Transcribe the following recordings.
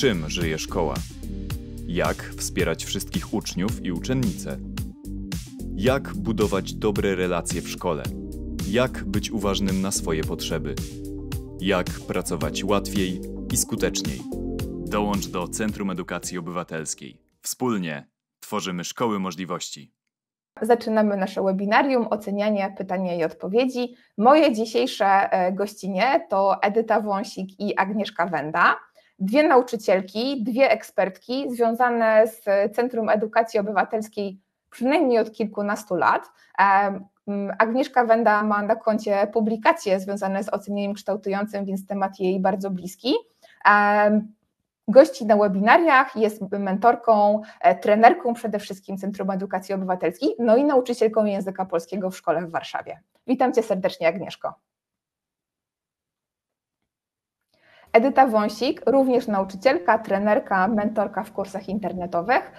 Czym żyje szkoła? Jak wspierać wszystkich uczniów i uczennice? Jak budować dobre relacje w szkole? Jak być uważnym na swoje potrzeby? Jak pracować łatwiej i skuteczniej? Dołącz do Centrum Edukacji Obywatelskiej. Wspólnie tworzymy szkoły możliwości. Zaczynamy nasze webinarium Ocenianie, pytania i odpowiedzi. Moje dzisiejsze gościnie to Edyta Wąsik i Agnieszka Wenda. Dwie nauczycielki, dwie ekspertki związane z Centrum Edukacji Obywatelskiej przynajmniej od kilkunastu lat. Agnieszka Wenda ma na koncie publikacje związane z ocenianiem kształtującym, więc temat jej bardzo bliski. Gości na webinariach, jest mentorką, trenerką przede wszystkim Centrum Edukacji Obywatelskiej, no i nauczycielką języka polskiego w szkole w Warszawie. Witam Cię serdecznie, Agnieszko. Edyta Wąsik, również nauczycielka, trenerka, mentorka w kursach internetowych.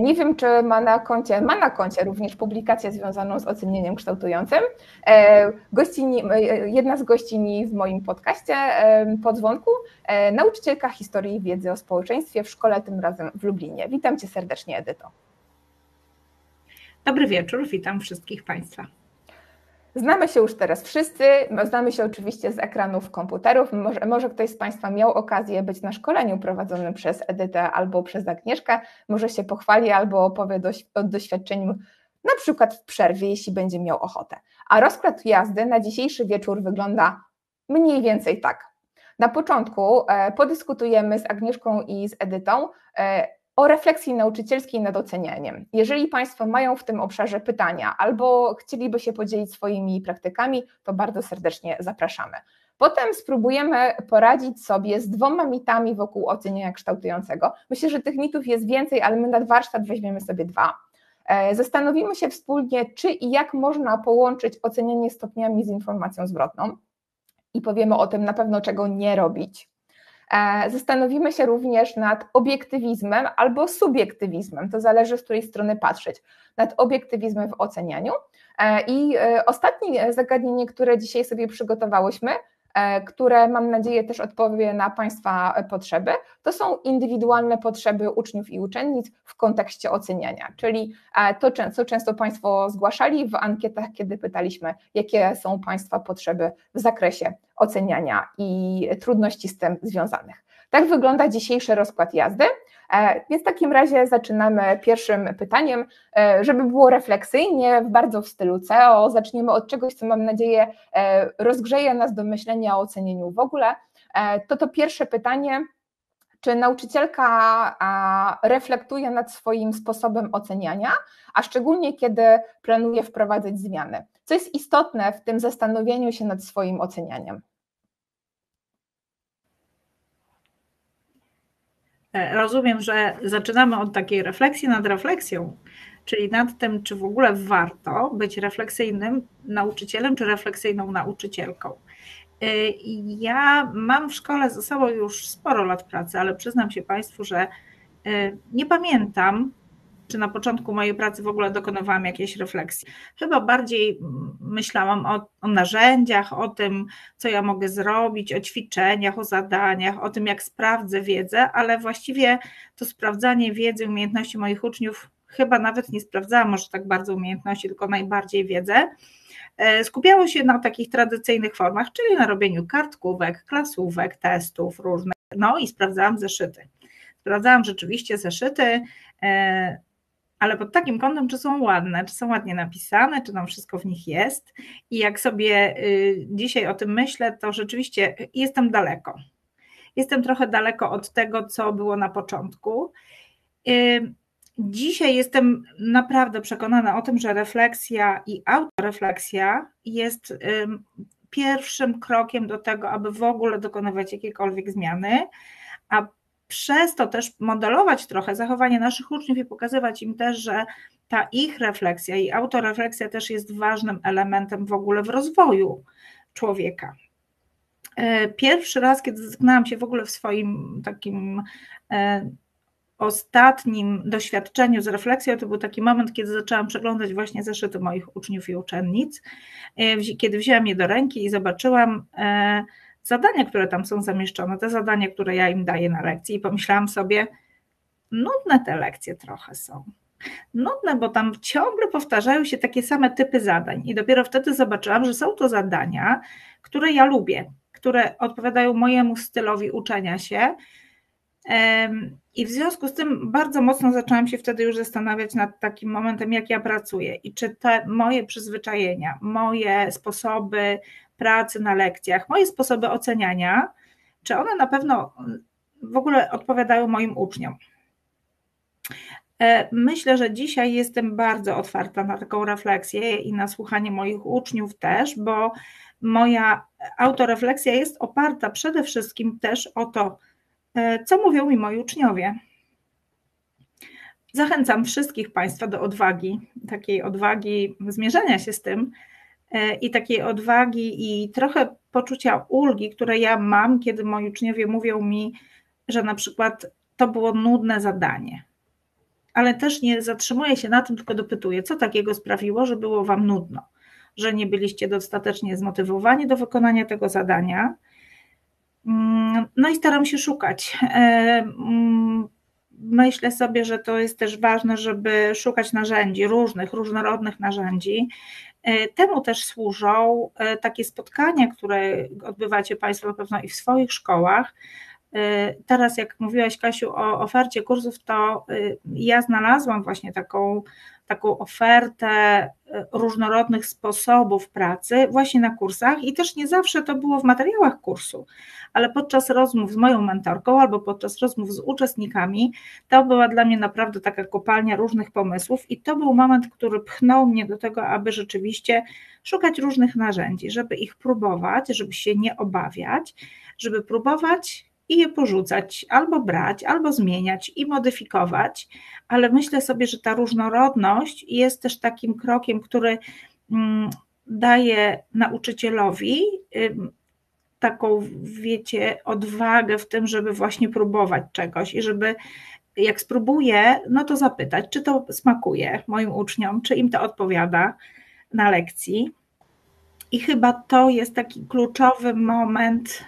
Nie wiem, czy ma na koncie również publikację związaną z ocenieniem kształtującym. Jedna z gościni w moim podcaście po dzwonku, nauczycielka historii i wiedzy o społeczeństwie w szkole, tym razem w Lublinie. Witam Cię serdecznie, Edyto. Dobry wieczór, witam wszystkich Państwa. Znamy się już teraz wszyscy, znamy się oczywiście z ekranów komputerów, może ktoś z Państwa miał okazję być na szkoleniu prowadzonym przez Edytę albo przez Agnieszkę, może się pochwali albo opowie o doświadczeniu na przykład w przerwie, jeśli będzie miał ochotę. A rozkład jazdy na dzisiejszy wieczór wygląda mniej więcej tak. Na początku podyskutujemy z Agnieszką i z Edytą o refleksji nauczycielskiej nad ocenianiem. Jeżeli Państwo mają w tym obszarze pytania albo chcieliby się podzielić swoimi praktykami, to bardzo serdecznie zapraszamy. Potem spróbujemy poradzić sobie z dwoma mitami wokół oceniania kształtującego. Myślę, że tych mitów jest więcej, ale my na warsztat weźmiemy sobie dwa. Zastanowimy się wspólnie, czy i jak można połączyć ocenianie stopniami z informacją zwrotną i powiemy o tym na pewno, czego nie robić. Zastanowimy się również nad obiektywizmem albo subiektywizmem, to zależy, z której strony patrzeć, nad obiektywizmem w ocenianiu. I ostatnie zagadnienie, które dzisiaj sobie przygotowałyśmy, które mam nadzieję też odpowie na Państwa potrzeby, to są indywidualne potrzeby uczniów i uczennic w kontekście oceniania, czyli to, co często Państwo zgłaszali w ankietach, kiedy pytaliśmy, jakie są Państwa potrzeby w zakresie oceniania i trudności z tym związanych. Tak wygląda dzisiejszy rozkład jazdy, więc w takim razie zaczynamy pierwszym pytaniem, żeby było refleksyjnie, bardzo w stylu CEO, zaczniemy od czegoś, co mam nadzieję rozgrzeje nas do myślenia o ocenieniu w ogóle. To pierwsze pytanie, czy nauczycielka reflektuje nad swoim sposobem oceniania, a szczególnie kiedy planuje wprowadzać zmiany? Co jest istotne w tym zastanowieniu się nad swoim ocenianiem? Rozumiem, że zaczynamy od takiej refleksji nad refleksją, czyli nad tym, czy w ogóle warto być refleksyjnym nauczycielem, czy refleksyjną nauczycielką. Ja mam w szkole za sobą już sporo lat pracy, ale przyznam się Państwu, że nie pamiętam, czy na początku mojej pracy w ogóle dokonywałam jakiejś refleksji. Chyba bardziej myślałam o narzędziach, o tym, co ja mogę zrobić, o ćwiczeniach, o zadaniach, o tym, jak sprawdzę wiedzę, ale właściwie to sprawdzanie wiedzy, umiejętności moich uczniów chyba nawet nie sprawdzałam może tak bardzo umiejętności, tylko najbardziej wiedzę. Skupiało się na takich tradycyjnych formach, czyli na robieniu kartkówek, klasówek, testów różnych, no i sprawdzałam zeszyty. Sprawdzałam rzeczywiście zeszyty, ale pod takim kątem, czy są ładne, czy są ładnie napisane, czy tam wszystko w nich jest. I jak sobie dzisiaj o tym myślę, to rzeczywiście jestem daleko. Jestem trochę daleko od tego, co było na początku. Dzisiaj jestem naprawdę przekonana o tym, że refleksja i autorefleksja jest pierwszym krokiem do tego, aby w ogóle dokonywać jakiejkolwiek zmiany, a przez to też modelować trochę zachowanie naszych uczniów i pokazywać im też, że ta ich refleksja i autorefleksja też jest ważnym elementem w ogóle w rozwoju człowieka. Pierwszy raz, kiedy zetknęłam się w ogóle w swoim takim ostatnim doświadczeniu z refleksją, to był taki moment, kiedy zaczęłam przeglądać właśnie zeszyty moich uczniów i uczennic, kiedy wzięłam je do ręki i zobaczyłam zadania, które tam są zamieszczone, te zadania, które ja im daję na lekcji, i pomyślałam sobie, nudne te lekcje trochę są. Nudne, bo tam ciągle powtarzają się takie same typy zadań i dopiero wtedy zobaczyłam, że są to zadania, które ja lubię, które odpowiadają mojemu stylowi uczenia się i w związku z tym bardzo mocno zaczęłam się wtedy już zastanawiać nad takim momentem, jak ja pracuję i czy te moje przyzwyczajenia, moje sposoby pracy na lekcjach, moje sposoby oceniania, czy one na pewno w ogóle odpowiadają moim uczniom. Myślę, że dzisiaj jestem bardzo otwarta na taką refleksję i na słuchanie moich uczniów też, bo moja autorefleksja jest oparta przede wszystkim też o to, co mówią mi moi uczniowie. Zachęcam wszystkich Państwa do odwagi, takiej odwagi zmierzania się z tym i takiej odwagi i trochę poczucia ulgi, które ja mam, kiedy moi uczniowie mówią mi, że na przykład to było nudne zadanie. Ale też nie zatrzymuję się na tym, tylko dopytuję, co takiego sprawiło, że było Wam nudno, że nie byliście dostatecznie zmotywowani do wykonania tego zadania. No i staram się szukać. Myślę sobie, że to jest też ważne, żeby szukać narzędzi, różnorodnych narzędzi. Temu też służą takie spotkania, które odbywacie Państwo na pewno i w swoich szkołach. Teraz jak mówiłaś, Kasiu, o ofercie kursów, to ja znalazłam właśnie taką ofertę różnorodnych sposobów pracy właśnie na kursach i też nie zawsze to było w materiałach kursu, ale podczas rozmów z moją mentorką albo podczas rozmów z uczestnikami to była dla mnie naprawdę taka kopalnia różnych pomysłów i to był moment, który pchnął mnie do tego, aby rzeczywiście szukać różnych narzędzi, żeby ich próbować, żeby się nie obawiać, żeby próbować i je porzucać, albo brać, albo zmieniać i modyfikować, ale myślę sobie, że ta różnorodność jest też takim krokiem, który daje nauczycielowi taką, wiecie, odwagę w tym, żeby właśnie próbować czegoś i żeby jak spróbuję, no to zapytać, czy to smakuje moim uczniom, czy im to odpowiada na lekcji. I chyba to jest taki kluczowy moment,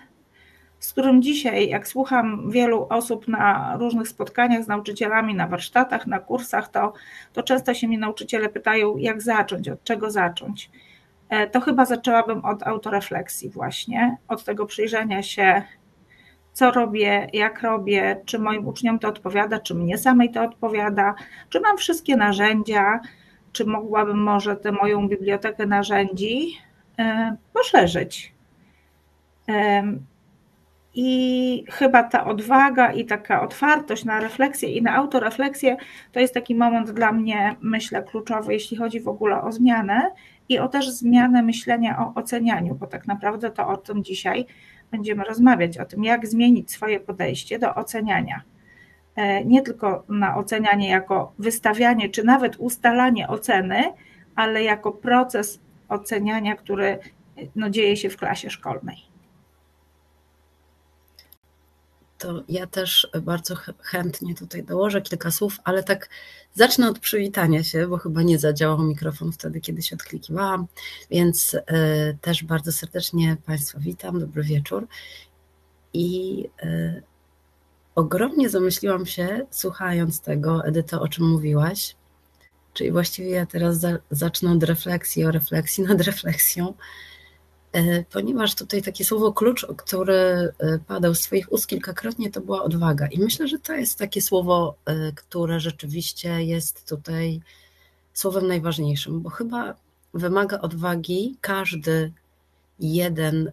z którym dzisiaj, jak słucham wielu osób na różnych spotkaniach z nauczycielami, na warsztatach, na kursach, to często się mnie nauczyciele pytają, jak zacząć, od czego zacząć. To chyba zaczęłabym od autorefleksji właśnie, od tego przyjrzenia się, co robię, jak robię, czy moim uczniom to odpowiada, czy mnie samej to odpowiada, czy mam wszystkie narzędzia, czy mogłabym może tę moją bibliotekę narzędzi poszerzyć. I chyba ta odwaga i taka otwartość na refleksję i na autorefleksję to jest taki moment dla mnie, myślę, kluczowy, jeśli chodzi w ogóle o zmianę i o też zmianę myślenia o ocenianiu, bo tak naprawdę to o tym dzisiaj będziemy rozmawiać, o tym, jak zmienić swoje podejście do oceniania. Nie tylko na ocenianie jako wystawianie, czy nawet ustalanie oceny, ale jako proces oceniania, który dzieje się w klasie szkolnej. To ja też bardzo chętnie tutaj dołożę kilka słów, ale tak zacznę od przywitania się, bo chyba nie zadziałał mikrofon wtedy, kiedy się odklikiwałam, więc też bardzo serdecznie Państwa witam, dobry wieczór i ogromnie zamyśliłam się, słuchając tego, Edyto, o czym mówiłaś, czyli właściwie ja teraz zacznę od refleksji, o refleksji nad refleksją, ponieważ tutaj takie słowo klucz, który padał z Twoich ust kilkakrotnie, to była odwaga. I myślę, że to jest takie słowo, które rzeczywiście jest tutaj słowem najważniejszym, bo chyba wymaga odwagi każdy jeden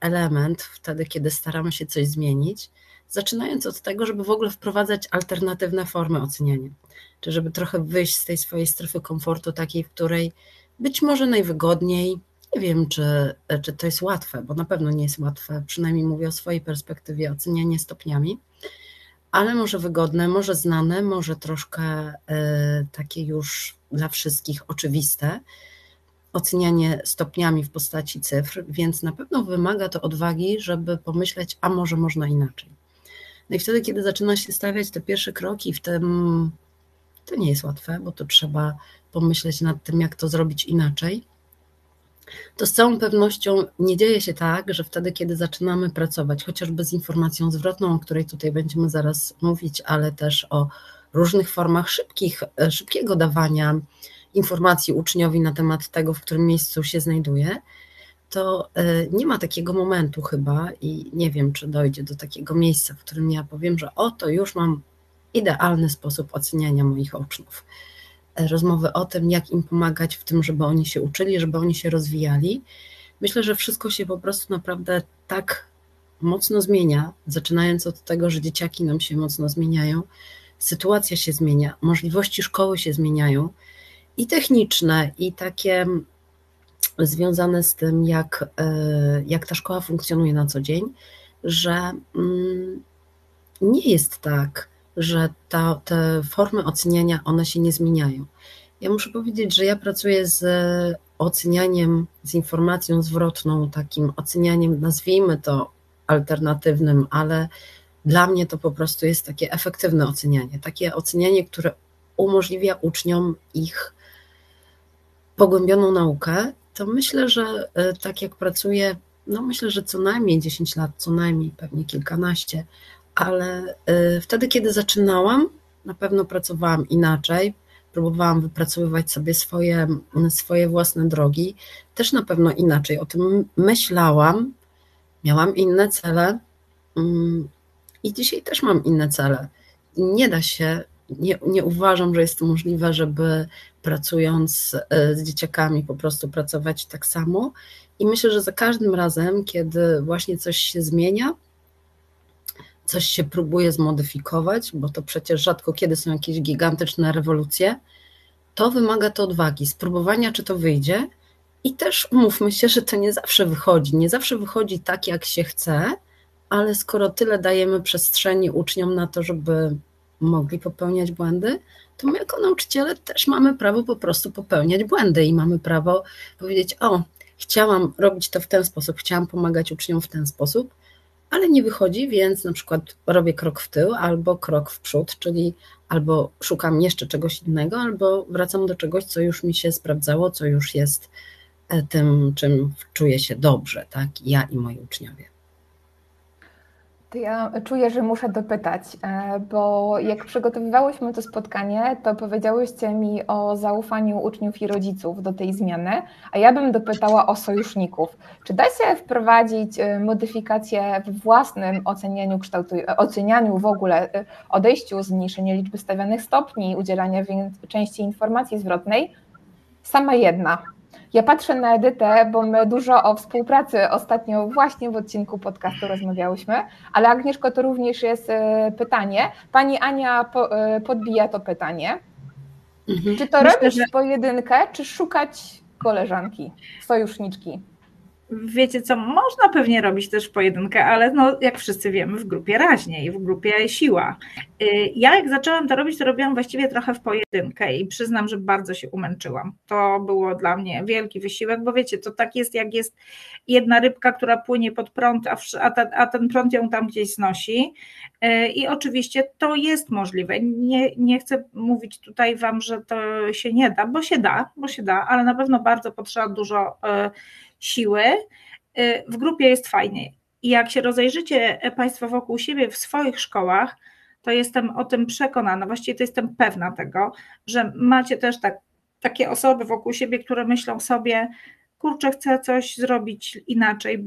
element wtedy, kiedy staramy się coś zmienić, zaczynając od tego, żeby w ogóle wprowadzać alternatywne formy oceniania, czy żeby trochę wyjść z tej swojej strefy komfortu, takiej, w której być może najwygodniej. Nie wiem, czy to jest łatwe, bo na pewno nie jest łatwe, przynajmniej mówię o swojej perspektywie, ocenianie stopniami, ale może wygodne, może znane, może troszkę takie już dla wszystkich oczywiste, ocenianie stopniami w postaci cyfr, więc na pewno wymaga to odwagi, żeby pomyśleć, a może można inaczej. No i wtedy, kiedy zaczyna się stawiać te pierwsze kroki w tym, to nie jest łatwe, bo to trzeba pomyśleć nad tym, jak to zrobić inaczej, to z całą pewnością nie dzieje się tak, że wtedy, kiedy zaczynamy pracować, chociażby z informacją zwrotną, o której tutaj będziemy zaraz mówić, ale też o różnych formach szybkiego dawania informacji uczniowi na temat tego, w którym miejscu się znajduje, to nie ma takiego momentu chyba i nie wiem, czy dojdzie do takiego miejsca, w którym ja powiem, że oto już mam idealny sposób oceniania moich uczniów. Rozmowy o tym, jak im pomagać w tym, żeby oni się uczyli, żeby oni się rozwijali. Myślę, że wszystko się po prostu naprawdę tak mocno zmienia, zaczynając od tego, że dzieciaki nam się mocno zmieniają, sytuacja się zmienia, możliwości szkoły się zmieniają i techniczne, i takie związane z tym, jak ta szkoła funkcjonuje na co dzień, że nie jest tak, że te formy oceniania, one się nie zmieniają. Ja muszę powiedzieć, że ja pracuję z ocenianiem, z informacją zwrotną, takim ocenianiem, nazwijmy to alternatywnym, ale dla mnie to po prostu jest takie efektywne ocenianie, takie ocenianie, które umożliwia uczniom ich pogłębioną naukę, to myślę, że tak jak pracuję, no myślę, że co najmniej 10 lat, co najmniej pewnie kilkanaście, ale wtedy, kiedy zaczynałam, na pewno pracowałam inaczej, próbowałam wypracowywać sobie swoje własne drogi, też na pewno inaczej o tym myślałam, miałam inne cele i dzisiaj też mam inne cele. Nie da się, nie uważam, że jest to możliwe, żeby pracując z dzieciakami po prostu pracować tak samo i myślę, że za każdym razem, kiedy właśnie coś się zmienia, coś się próbuje zmodyfikować, bo to przecież rzadko kiedy są jakieś gigantyczne rewolucje, to wymaga to odwagi, spróbowania, czy to wyjdzie i też umówmy się, że to nie zawsze wychodzi tak, jak się chce, ale skoro tyle dajemy przestrzeni uczniom na to, żeby mogli popełniać błędy, to my jako nauczyciele też mamy prawo po prostu popełniać błędy i mamy prawo powiedzieć, o, chciałam robić to w ten sposób, chciałam pomagać uczniom w ten sposób, ale nie wychodzi, więc na przykład robię krok w tył albo krok w przód, czyli albo szukam jeszcze czegoś innego, albo wracam do czegoś, co już mi się sprawdzało, co już jest tym, czym czuję się dobrze, tak, ja i moi uczniowie. To ja czuję, że muszę dopytać, bo jak przygotowywałyśmy to spotkanie, to powiedziałyście mi o zaufaniu uczniów i rodziców do tej zmiany, a ja bym dopytała o sojuszników. Czy da się wprowadzić modyfikacje w własnym ocenianiu, ocenianiu w ogóle, odejściu, zmniejszeniu liczby stawianych stopni, udzielania częściej informacji zwrotnej? Sama jedna. Ja patrzę na Edytę, bo my dużo o współpracy ostatnio właśnie w odcinku podcastu rozmawiałyśmy, ale Agnieszko, to również jest pytanie. Pani Ania podbija to pytanie. Czy to robisz w pojedynkę, czy szukać koleżanki, sojuszniczki? Wiecie co, można pewnie robić też pojedynkę, ale no, jak wszyscy wiemy, w grupie raźniej, w grupie siła. Ja jak zaczęłam to robić, to robiłam właściwie trochę w pojedynkę i przyznam, że bardzo się umęczyłam. To było dla mnie wielki wysiłek, bo wiecie, to tak jest, jak jest jedna rybka, która płynie pod prąd, a ten prąd ją tam gdzieś znosi. I oczywiście to jest możliwe. Nie chcę mówić tutaj wam, że to się nie da, bo się da, ale na pewno bardzo potrzeba dużo siły. W grupie jest fajnie. I jak się rozejrzycie Państwo wokół siebie w swoich szkołach, to jestem o tym przekonana, właściwie to jestem pewna tego, że macie też takie osoby wokół siebie, które myślą sobie, kurczę, chcę coś zrobić inaczej,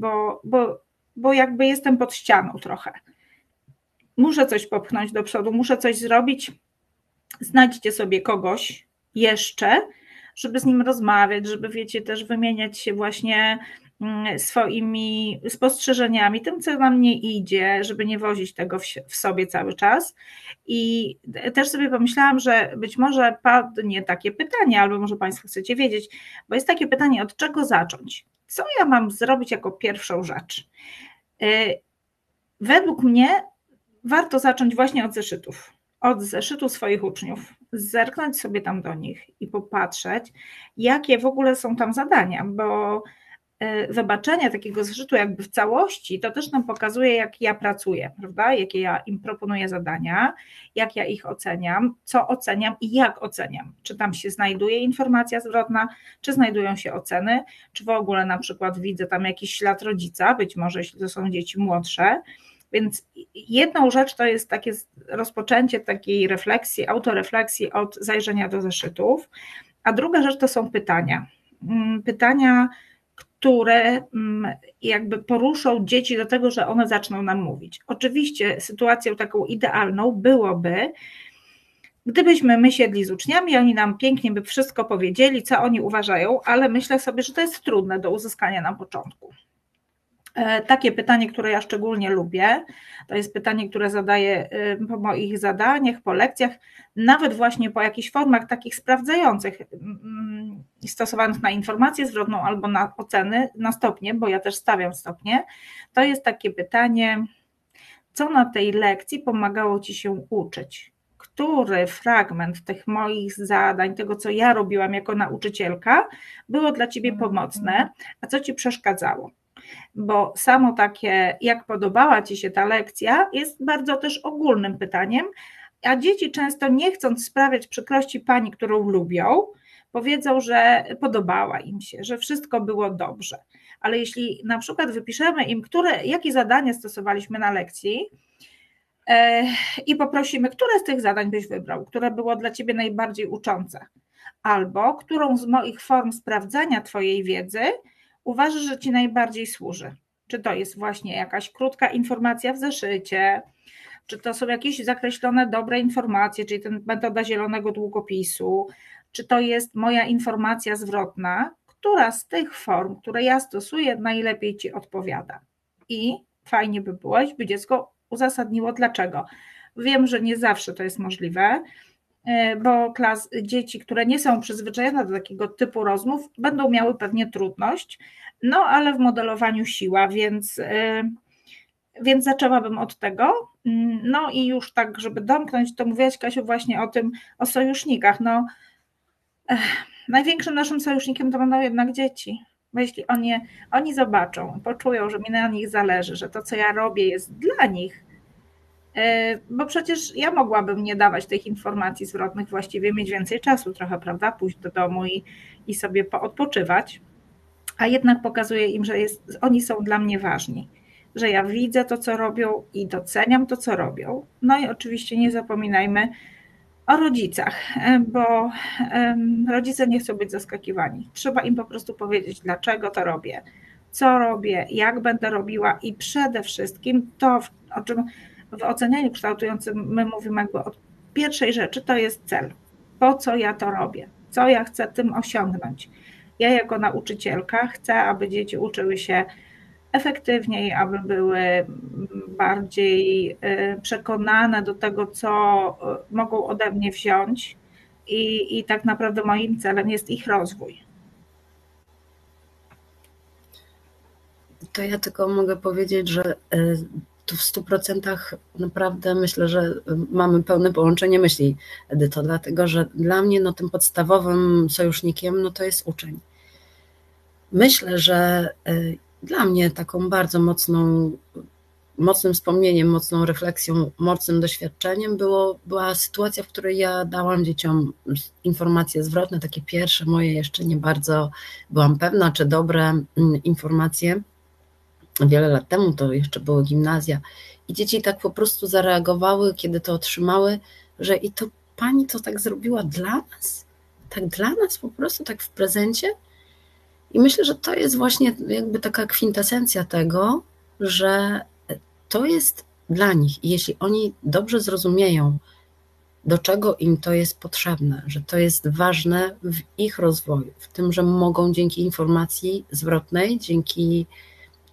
bo jakby jestem pod ścianą trochę. Muszę coś popchnąć do przodu, muszę coś zrobić. Znajdźcie sobie kogoś jeszcze, żeby z nim rozmawiać, żeby wiecie też wymieniać się właśnie swoimi spostrzeżeniami, tym co nam nie idzie, żeby nie wozić tego w sobie cały czas i też sobie pomyślałam, że być może padnie takie pytanie, albo może Państwo chcecie wiedzieć, bo jest takie pytanie, od czego zacząć? Co ja mam zrobić jako pierwszą rzecz? Według mnie warto zacząć właśnie od zeszytu swoich uczniów, zerknąć sobie tam do nich i popatrzeć, jakie w ogóle są tam zadania, bo zobaczenia takiego zżytu jakby w całości, to też nam pokazuje, jak ja pracuję, prawda? Jakie ja im proponuję zadania, jak ja ich oceniam, co oceniam i jak oceniam. Czy tam się znajduje informacja zwrotna, czy znajdują się oceny, czy w ogóle na przykład widzę tam jakiś ślad rodzica, być może jeśli to są dzieci młodsze. Więc jedną rzecz to jest takie rozpoczęcie takiej refleksji, autorefleksji od zajrzenia do zeszytów, a druga rzecz to są pytania. Pytania, które jakby poruszą dzieci do tego, że one zaczną nam mówić. Oczywiście sytuacją taką idealną byłoby, gdybyśmy my siedli z uczniami, oni nam pięknie by wszystko powiedzieli, co oni uważają, ale myślę sobie, że to jest trudne do uzyskania na początku. Takie pytanie, które ja szczególnie lubię, to jest pytanie, które zadaję po moich zadaniach, po lekcjach, nawet właśnie po jakichś formach takich sprawdzających, stosowanych na informację zwrotną albo na oceny, na stopnie, bo ja też stawiam stopnie. To jest takie pytanie, co na tej lekcji pomagało Ci się uczyć? Który fragment tych moich zadań, tego co ja robiłam jako nauczycielka, było dla Ciebie pomocne, a co Ci przeszkadzało? Bo samo takie, jak podobała Ci się ta lekcja, jest bardzo też ogólnym pytaniem, a dzieci często nie chcąc sprawiać przykrości pani, którą lubią, powiedzą, że podobała im się, że wszystko było dobrze. Ale jeśli na przykład wypiszemy im, jakie zadania stosowaliśmy na lekcji i poprosimy, które z tych zadań byś wybrał, które było dla Ciebie najbardziej uczące, albo którą z moich form sprawdzania Twojej wiedzy uważasz, że Ci najbardziej służy. Czy to jest właśnie jakaś krótka informacja w zeszycie, czy to są jakieś zakreślone dobre informacje, czyli metoda zielonego długopisu, czy to jest moja informacja zwrotna, która z tych form, które ja stosuję, najlepiej Ci odpowiada. I fajnie by było, by dziecko uzasadniło dlaczego. Wiem, że nie zawsze to jest możliwe, bo dzieci, które nie są przyzwyczajone do takiego typu rozmów, będą miały pewnie trudność, no ale w modelowaniu siła, więc zaczęłabym od tego. No i już tak, żeby domknąć, to mówiłaś, Kasiu, właśnie o sojusznikach. No, największym naszym sojusznikiem to będą jednak dzieci, bo jeśli oni zobaczą, poczują, że mi na nich zależy, że to, co ja robię, jest dla nich, bo przecież ja mogłabym nie dawać tych informacji zwrotnych, właściwie mieć więcej czasu trochę, prawda, pójść do domu i sobie odpoczywać, a jednak pokazuję im, że oni są dla mnie ważni, że ja widzę to, co robią i doceniam to, co robią. No i oczywiście nie zapominajmy o rodzicach, bo rodzice nie chcą być zaskakiwani. Trzeba im po prostu powiedzieć, dlaczego to robię, co robię, jak będę robiła i przede wszystkim to, o czym w ocenianiu kształtującym my mówimy jakby od pierwszej rzeczy, to jest cel. Po co ja to robię? Co ja chcę tym osiągnąć? Ja jako nauczycielka chcę, aby dzieci uczyły się efektywniej, aby były bardziej przekonane do tego, co mogą ode mnie wziąć i tak naprawdę moim celem jest ich rozwój. To ja tylko mogę powiedzieć, że tu w 100% naprawdę myślę, że mamy pełne połączenie myśli, Edyto, dlatego że dla mnie tym podstawowym sojusznikiem to jest uczeń. Myślę, że dla mnie taką bardzo mocnym wspomnieniem, mocną refleksją, mocnym doświadczeniem była sytuacja, w której ja dałam dzieciom informacje zwrotne, takie pierwsze moje, jeszcze nie bardzo byłam pewna, czy dobre informacje. Wiele lat temu to jeszcze było gimnazja i dzieci tak po prostu zareagowały, kiedy to otrzymały, że i to pani to tak zrobiła dla nas po prostu, tak w prezencie. I myślę, że to jest właśnie jakby taka kwintesencja tego, że to jest dla nich i jeśli oni dobrze zrozumieją, do czego im to jest potrzebne, że to jest ważne w ich rozwoju, w tym, że mogą dzięki informacji zwrotnej, dzięki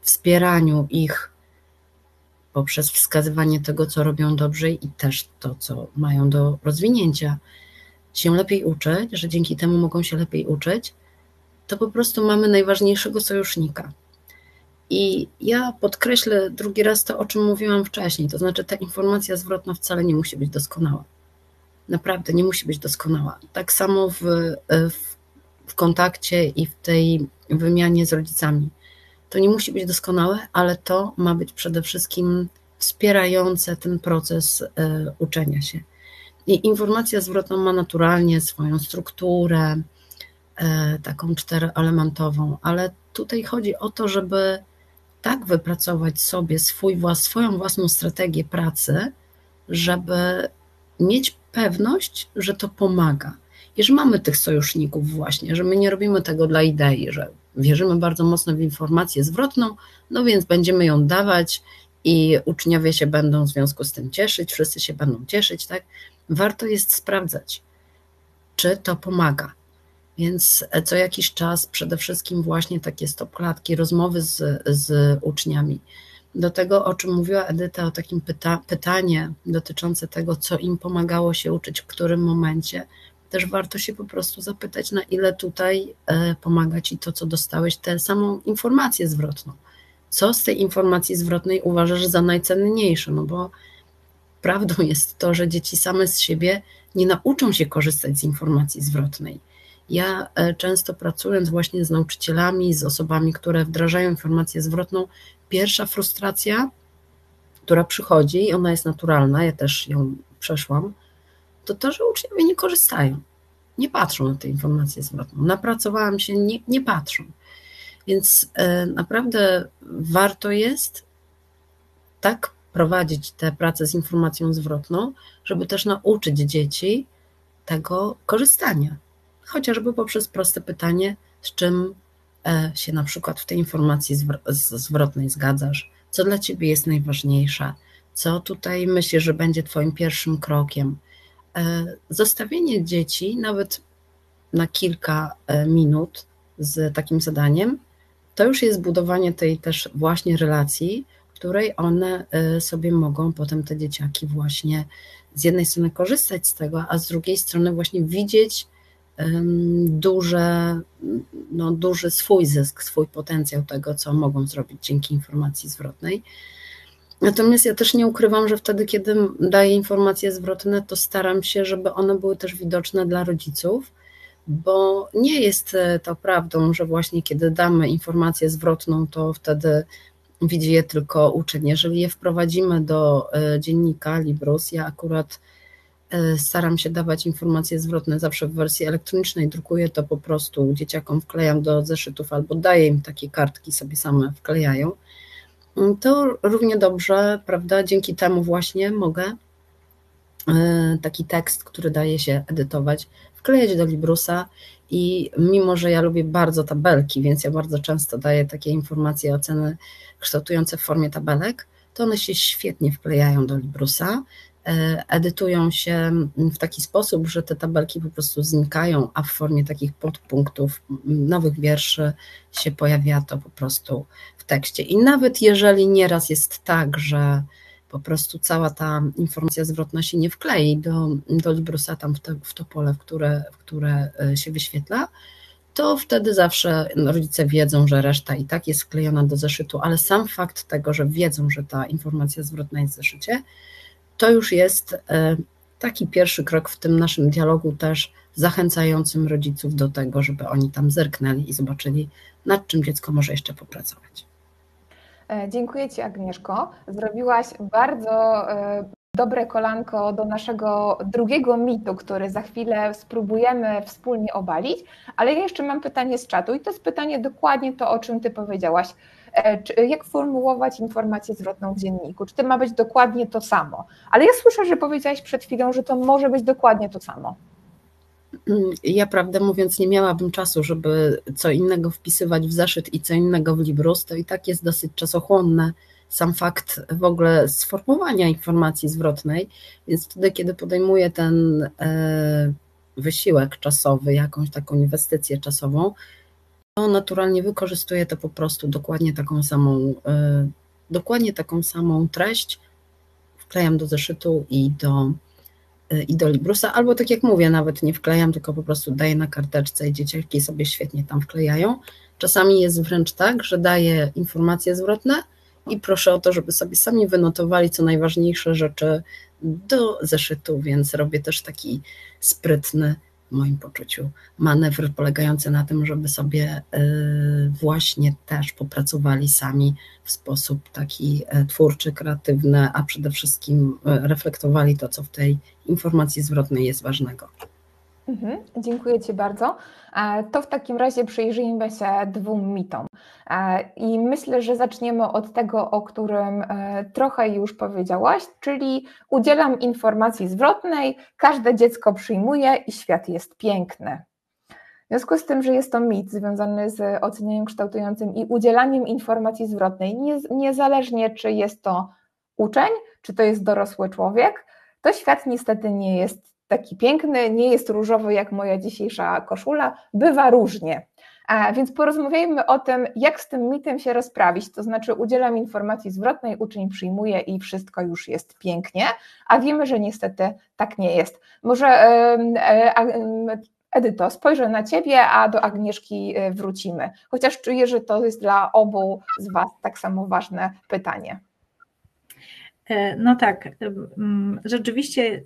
wspieraniu ich poprzez wskazywanie tego, co robią dobrze i też to, co mają do rozwinięcia, się lepiej uczyć, że dzięki temu mogą się lepiej uczyć, to po prostu mamy najważniejszego sojusznika. I ja podkreślę drugi raz to, o czym mówiłam wcześniej, to znaczy ta informacja zwrotna wcale nie musi być doskonała. Naprawdę nie musi być doskonała. Tak samo w w kontakcie i w tej wymianie z rodzicami. To nie musi być doskonałe, ale to ma być przede wszystkim wspierające ten proces uczenia się. I informacja zwrotna ma naturalnie swoją strukturę, taką czteroelementową, ale tutaj chodzi o to, żeby tak wypracować sobie swoją własną strategię pracy, żeby mieć pewność, że to pomaga. I że mamy tych sojuszników właśnie, że my nie robimy tego dla idei, że wierzymy bardzo mocno w informację zwrotną, no więc będziemy ją dawać i uczniowie się będą w związku z tym cieszyć, wszyscy się będą cieszyć, tak? Warto jest sprawdzać, czy to pomaga. Więc co jakiś czas przede wszystkim właśnie takie stopklatki, rozmowy z uczniami. Do tego, o czym mówiła Edyta, o takim pytanie dotyczące tego, co im pomagało się uczyć, w którym momencie, też warto się po prostu zapytać, na ile tutaj pomaga Ci to, co dostałeś, tę samą informację zwrotną. Co z tej informacji zwrotnej uważasz za najcenniejsze? No bo prawdą jest to, że dzieci same z siebie nie nauczą się korzystać z informacji zwrotnej. Ja często pracując właśnie z nauczycielami, z osobami, które wdrażają informację zwrotną, pierwsza frustracja, która przychodzi i ona jest naturalna, ja też ją przeszłam, to to, że uczniowie nie korzystają, nie patrzą na te informacje zwrotną. Napracowałam się, nie patrzą. Więc naprawdę warto jest tak prowadzić tę pracę z informacją zwrotną, żeby też nauczyć dzieci tego korzystania. Chociażby poprzez proste pytanie, z czym się na przykład w tej informacji zwrotnej zgadzasz, co dla Ciebie jest najważniejsze, co tutaj myślisz, że będzie Twoim pierwszym krokiem. Zostawienie dzieci nawet na kilka minut z takim zadaniem, to już jest budowanie tej też właśnie relacji, w której one sobie mogą potem te dzieciaki właśnie z jednej strony korzystać z tego, a z drugiej strony właśnie widzieć duży swój zysk, swój potencjał tego, co mogą zrobić dzięki informacji zwrotnej. Natomiast ja też nie ukrywam, że wtedy, kiedy daję informacje zwrotne, to staram się, żeby one były też widoczne dla rodziców, bo nie jest to prawdą, że właśnie kiedy damy informację zwrotną, to wtedy widzi je tylko uczeń. Jeżeli je wprowadzimy do dziennika Librus, ja akurat staram się dawać informacje zwrotne zawsze w wersji elektronicznej, drukuję to po prostu, dzieciakom wklejam do zeszytów albo daję im takie kartki, sobie same wklejają, to równie dobrze, prawda, dzięki temu właśnie mogę taki tekst, który daje się edytować, wklejać do Librusa i mimo, że ja lubię bardzo tabelki, więc ja bardzo często daję takie informacje, oceny kształtujące w formie tabelek, to one się świetnie wklejają do Librusa, edytują się w taki sposób, że te tabelki po prostu znikają, a w formie takich podpunktów, nowych wierszy się pojawia to po prostu w tekście. I nawet jeżeli nieraz jest tak, że po prostu cała ta informacja zwrotna się nie wklei do Librusa tam w to pole, w które się wyświetla, to wtedy zawsze rodzice wiedzą, że reszta i tak jest wklejona do zeszytu, ale sam fakt tego, że wiedzą, że ta informacja zwrotna jest w zeszycie, to już jest taki pierwszy krok w tym naszym dialogu też zachęcającym rodziców do tego, żeby oni tam zerknęli i zobaczyli, nad czym dziecko może jeszcze popracować. Dziękuję Ci, Agnieszko. Zrobiłaś bardzo dobre kolanko do naszego drugiego mitu, który za chwilę spróbujemy wspólnie obalić, ale ja jeszcze mam pytanie z czatu i to jest pytanie dokładnie to, o czym Ty powiedziałaś. Jak formułować informację zwrotną w dzienniku? Czy to ma być dokładnie to samo? Ale ja słyszę, że powiedziałaś przed chwilą, że to może być dokładnie to samo. Ja, prawdę mówiąc, nie miałabym czasu, żeby co innego wpisywać w zeszyt i co innego w Librus. To i tak jest dosyć czasochłonne, sam fakt w ogóle sformułowania informacji zwrotnej, więc wtedy, kiedy podejmuję ten wysiłek czasowy, jakąś taką inwestycję czasową, to naturalnie wykorzystuje to po prostu dokładnie taką samą treść, wklejam do zeszytu i do Librusa, albo tak jak mówię, nawet nie wklejam, tylko po prostu daję na karteczce i dzieciaki sobie świetnie tam wklejają. Czasami jest wręcz tak, że daję informacje zwrotne i proszę o to, żeby sobie sami wynotowali co najważniejsze rzeczy do zeszytu, więc robię też taki sprytny w moim poczuciu manewr polegający na tym, żeby sobie właśnie też popracowali sami w sposób taki twórczy, kreatywny, a przede wszystkim reflektowali to, co w tej informacji zwrotnej jest ważnego. Mhm, dziękuję Ci bardzo. To w takim razie przyjrzyjmy się dwóm mitom. I myślę, że zaczniemy od tego, o którym trochę już powiedziałaś, czyli udzielam informacji zwrotnej, każde dziecko przyjmuje i świat jest piękny. W związku z tym, że jest to mit związany z ocenianiem kształtującym i udzielaniem informacji zwrotnej, niezależnie czy jest to uczeń, czy to jest dorosły człowiek, to świat niestety nie jest taki piękny, nie jest różowy jak moja dzisiejsza koszula, bywa różnie. Więc porozmawiajmy o tym, jak z tym mitem się rozprawić, to znaczy udzielam informacji zwrotnej, uczeń przyjmuje i wszystko już jest pięknie, a wiemy, że niestety tak nie jest. Może Edyto, spojrzę na Ciebie, a do Agnieszki wrócimy, chociaż czuję, że to jest dla obu z Was tak samo ważne pytanie. No tak, rzeczywiście,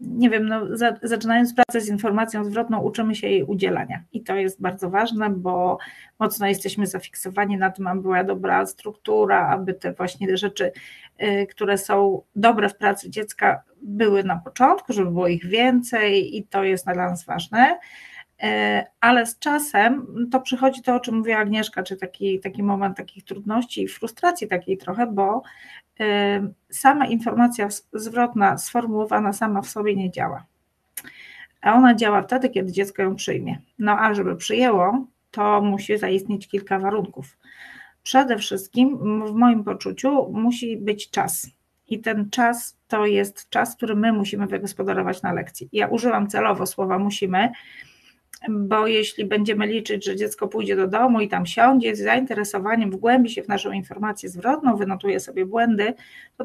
nie wiem, no, zaczynając pracę z informacją zwrotną, uczymy się jej udzielania i to jest bardzo ważne, bo mocno jesteśmy zafiksowani na tym, aby była dobra struktura, aby te właśnie rzeczy, które są dobre w pracy dziecka, były na początku, żeby było ich więcej i to jest dla nas ważne. Ale z czasem to przychodzi to, o czym mówiła Agnieszka, czy taki moment takich trudności i frustracji takiej trochę, bo sama informacja zwrotna sformułowana sama w sobie nie działa. A ona działa wtedy, kiedy dziecko ją przyjmie. No a żeby przyjęło, to musi zaistnieć kilka warunków. Przede wszystkim w moim poczuciu musi być czas. I ten czas to jest czas, który my musimy wygospodarować na lekcji. Ja użyłam celowo słowa musimy, bo jeśli będziemy liczyć, że dziecko pójdzie do domu i tam siądzie z zainteresowaniem, wgłębi się w naszą informację zwrotną, wynotuje sobie błędy,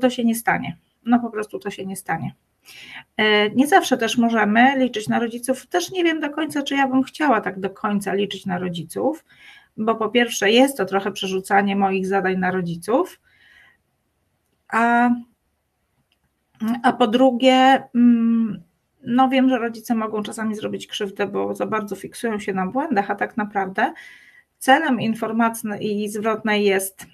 to się nie stanie. No po prostu to się nie stanie. Nie zawsze też możemy liczyć na rodziców. Też nie wiem do końca, czy ja bym chciała tak do końca liczyć na rodziców, bo po pierwsze jest to trochę przerzucanie moich zadań na rodziców, a po drugie... No wiem, że rodzice mogą czasami zrobić krzywdę, bo za bardzo fiksują się na błędach, a tak naprawdę celem informacji i zwrotnej jest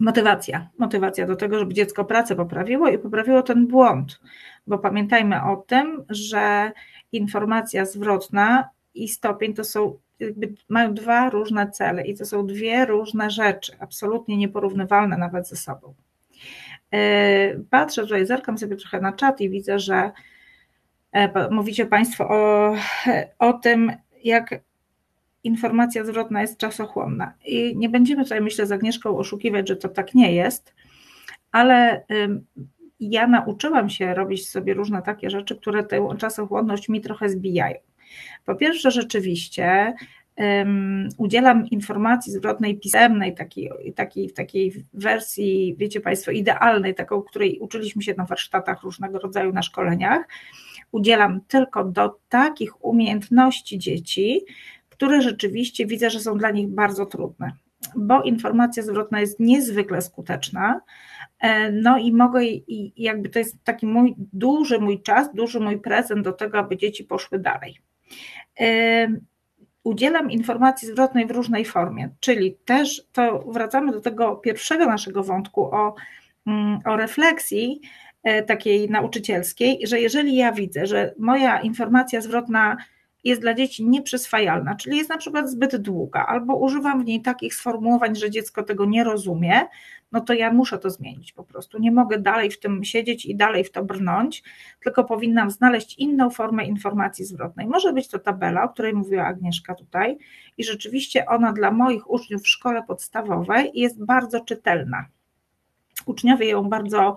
motywacja. Motywacja do tego, żeby dziecko pracę poprawiło i poprawiło ten błąd, bo pamiętajmy o tym, że informacja zwrotna i stopień to są, mają dwa różne cele i to są dwie różne rzeczy, absolutnie nieporównywalne nawet ze sobą. Patrzę tutaj, zerkam sobie trochę na czat i widzę, że mówicie Państwo o tym, jak informacja zwrotna jest czasochłonna. I nie będziemy tutaj, myślę, z Agnieszką oszukiwać, że to tak nie jest, ale ja nauczyłam się robić sobie różne takie rzeczy, które tę czasochłonność mi trochę zbijają. Po pierwsze, rzeczywiście udzielam informacji zwrotnej pisemnej, takiej wersji, wiecie Państwo, idealnej, taką, której uczyliśmy się na warsztatach różnego rodzaju, na szkoleniach. Udzielam tylko do takich umiejętności dzieci, które rzeczywiście widzę, że są dla nich bardzo trudne, bo informacja zwrotna jest niezwykle skuteczna, no i mogę, i jakby to jest taki mój duży czas, duży prezent do tego, aby dzieci poszły dalej. Udzielam informacji zwrotnej w różnej formie, czyli też to wracamy do tego pierwszego naszego wątku o refleksji takiej nauczycielskiej, że jeżeli ja widzę, że moja informacja zwrotna jest dla dzieci nieprzyswajalna, czyli jest na przykład zbyt długa, albo używam w niej takich sformułowań, że dziecko tego nie rozumie, no to ja muszę to zmienić po prostu. Nie mogę dalej w tym siedzieć i dalej w to brnąć, tylko powinnam znaleźć inną formę informacji zwrotnej. Może być to tabela, o której mówiła Agnieszka tutaj i rzeczywiście ona dla moich uczniów w szkole podstawowej jest bardzo czytelna. Uczniowie ją bardzo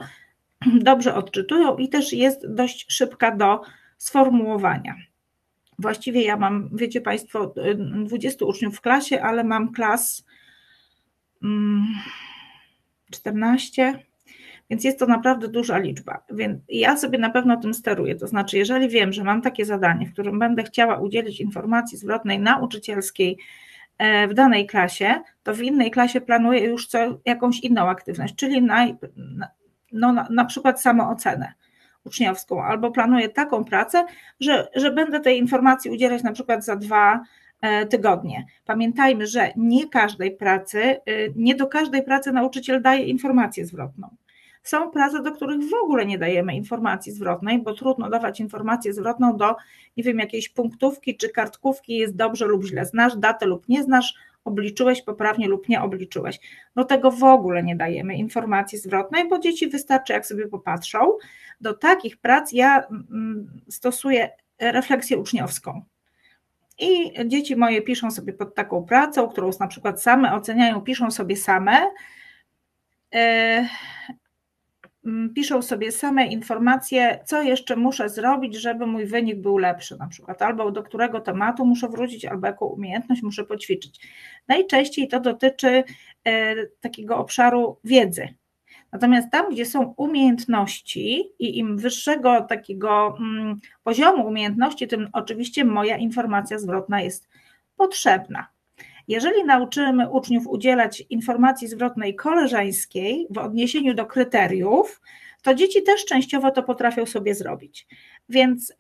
dobrze odczytują i też jest dość szybka do sformułowania. Właściwie ja mam, wiecie Państwo, 20 uczniów w klasie, ale mam klas 14, więc jest to naprawdę duża liczba. Więc ja sobie na pewno tym steruję, to znaczy jeżeli wiem, że mam takie zadanie, w którym będę chciała udzielić informacji zwrotnej nauczycielskiej w danej klasie, to w innej klasie planuję już jakąś inną aktywność, czyli na przykład samoocenę. uczniowską, albo planuję taką pracę, że będę tej informacji udzielać na przykład za 2 tygodnie. Pamiętajmy, że nie do każdej pracy nauczyciel daje informację zwrotną. Są prace, do których w ogóle nie dajemy informacji zwrotnej, bo trudno dawać informację zwrotną do, nie wiem, jakiejś punktówki czy kartkówki, jest dobrze lub źle, znasz datę lub nie znasz, obliczyłeś poprawnie lub nie obliczyłeś. Do tego w ogóle nie dajemy informacji zwrotnej, bo dzieci wystarczy, jak sobie popatrzą. Do takich prac ja stosuję refleksję uczniowską. I dzieci moje piszą sobie pod taką pracą, którą na przykład same oceniają, piszą sobie same informacje, co jeszcze muszę zrobić, żeby mój wynik był lepszy na przykład, albo do którego tematu muszę wrócić, albo jaką umiejętność muszę poćwiczyć. Najczęściej to dotyczy takiego obszaru wiedzy. Natomiast tam, gdzie są umiejętności i im wyższego takiego poziomu umiejętności, tym oczywiście moja informacja zwrotna jest potrzebna. Jeżeli nauczymy uczniów udzielać informacji zwrotnej koleżeńskiej w odniesieniu do kryteriów, to dzieci też częściowo to potrafią sobie zrobić. Więc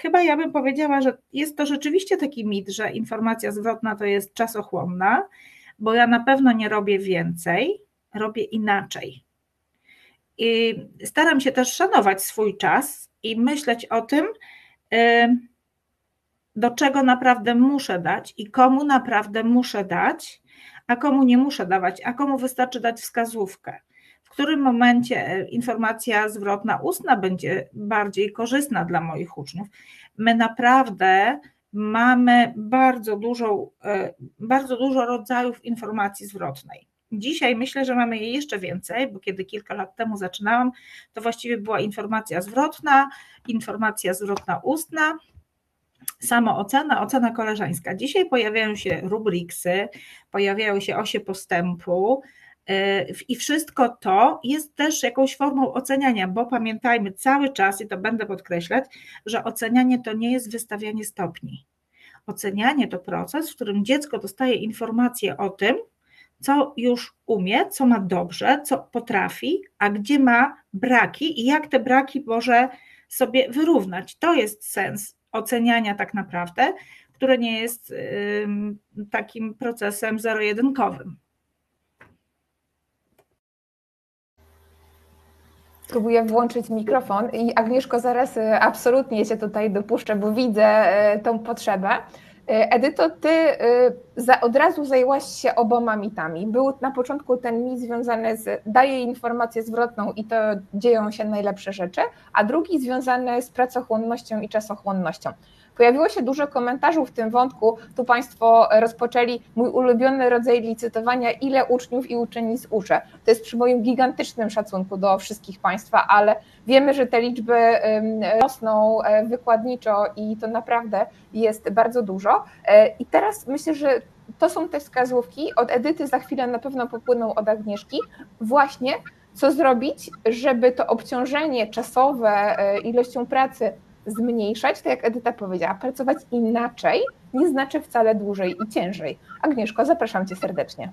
chyba ja bym powiedziała, że jest to rzeczywiście taki mit, że informacja zwrotna to jest czasochłonna, bo ja na pewno nie robię więcej, robię inaczej. I staram się też szanować swój czas i myśleć o tym, do czego naprawdę muszę dać i komu naprawdę muszę dać, a komu nie muszę dawać, a komu wystarczy dać wskazówkę. W którym momencie informacja zwrotna ustna będzie bardziej korzystna dla moich uczniów. My naprawdę mamy bardzo dużo rodzajów informacji zwrotnej. Dzisiaj myślę, że mamy jej jeszcze więcej, bo kiedy kilka lat temu zaczynałam, to właściwie była informacja zwrotna ustna, samoocena, ocena koleżeńska. Dzisiaj pojawiają się rubriksy, pojawiają się osie postępu i wszystko to jest też jakąś formą oceniania, bo pamiętajmy cały czas, i to będę podkreślać, że ocenianie to nie jest wystawianie stopni. Ocenianie to proces, w którym dziecko dostaje informacje o tym, co już umie, co ma dobrze, co potrafi, a gdzie ma braki i jak te braki może sobie wyrównać. To jest sens oceniania tak naprawdę, które nie jest takim procesem zero-jedynkowym. Próbuję włączyć mikrofon i Agnieszko, zaraz absolutnie się tutaj dopuszczę, bo widzę tą potrzebę. Edyto, ty od razu zajęłaś się oboma mitami. Był na początku ten mit związany z daję informację zwrotną i to dzieją się najlepsze rzeczy, a drugi związany z pracochłonnością i czasochłonnością. Pojawiło się dużo komentarzy w tym wątku, tu Państwo rozpoczęli mój ulubiony rodzaj licytowania, ile uczniów i uczennic uczę. To jest przy moim gigantycznym szacunku do wszystkich Państwa, ale wiemy, że te liczby rosną wykładniczo i to naprawdę jest bardzo dużo. I teraz myślę, że to są te wskazówki, od Edyty za chwilę na pewno popłyną od Agnieszki, właśnie co zrobić, żeby to obciążenie czasowe ilością pracy zmniejszać, tak jak Edyta powiedziała, pracować inaczej, nie znaczy wcale dłużej i ciężej. Agnieszko, zapraszam Cię serdecznie.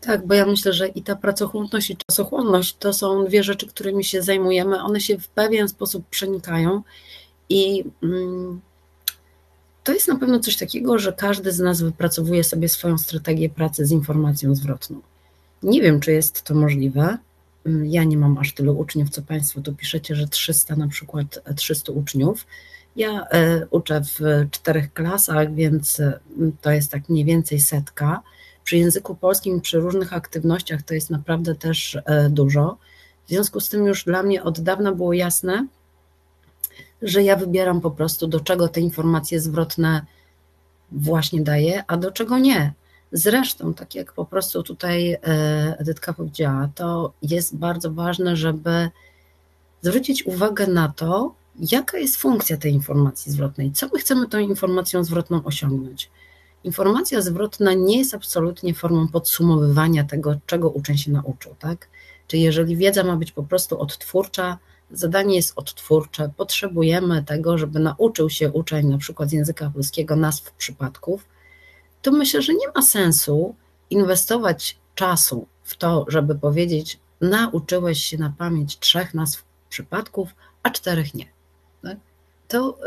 Tak, bo ja myślę, że i ta pracochłonność i czasochłonność to są dwie rzeczy, którymi się zajmujemy. One się w pewien sposób przenikają i to jest na pewno coś takiego, że każdy z nas wypracowuje sobie swoją strategię pracy z informacją zwrotną. Nie wiem, czy jest to możliwe. Ja nie mam aż tylu uczniów, co Państwo tu piszecie, że 300 na przykład, 300 uczniów. Ja uczę w 4 klasach, więc to jest tak mniej więcej 100. Przy języku polskim, przy różnych aktywnościach to jest naprawdę też dużo. W związku z tym już dla mnie od dawna było jasne, że ja wybieram po prostu, do czego te informacje zwrotne właśnie daję, a do czego nie. Zresztą, tak jak po prostu tutaj Edytka powiedziała, to jest bardzo ważne, żeby zwrócić uwagę na to, jaka jest funkcja tej informacji zwrotnej, co my chcemy tą informacją zwrotną osiągnąć. Informacja zwrotna nie jest absolutnie formą podsumowywania tego, czego uczeń się nauczył, tak? Czyli jeżeli wiedza ma być po prostu odtwórcza, zadanie jest odtwórcze, potrzebujemy tego, żeby nauczył się uczeń na przykład z języka polskiego nazw przypadków, to myślę, że nie ma sensu inwestować czasu w to, żeby powiedzieć, nauczyłeś się na pamięć 3 nazw przypadków, a 4 nie. Tak? To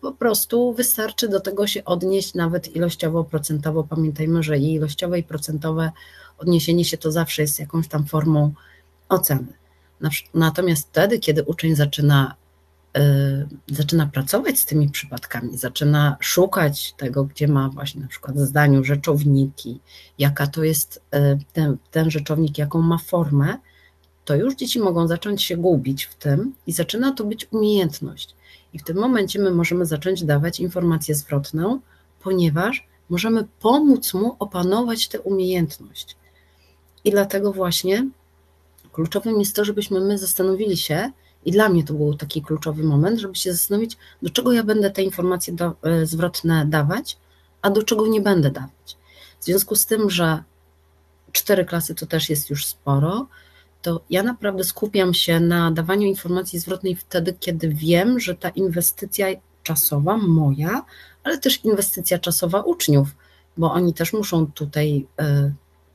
po prostu wystarczy do tego się odnieść nawet ilościowo, procentowo. Pamiętajmy, że i ilościowe i procentowe odniesienie się to zawsze jest jakąś tam formą oceny. Natomiast wtedy, kiedy uczeń zaczyna pracować z tymi przypadkami, zaczyna szukać tego, gdzie ma właśnie na przykład w zdaniu rzeczowniki, jaka to jest ten rzeczownik, jaką ma formę, to już dzieci mogą zacząć się gubić w tym i zaczyna to być umiejętność. I w tym momencie my możemy zacząć dawać informację zwrotną, ponieważ możemy pomóc mu opanować tę umiejętność. I dlatego właśnie kluczowym jest to, żebyśmy my zastanowili się, i dla mnie to był taki kluczowy moment, żeby się zastanowić, do czego ja będę te informacje zwrotne dawać, a do czego nie będę dawać. W związku z tym, że 4 klasy to też jest już sporo, to ja naprawdę skupiam się na dawaniu informacji zwrotnej wtedy, kiedy wiem, że ta inwestycja czasowa moja, ale też inwestycja czasowa uczniów, bo oni też muszą tutaj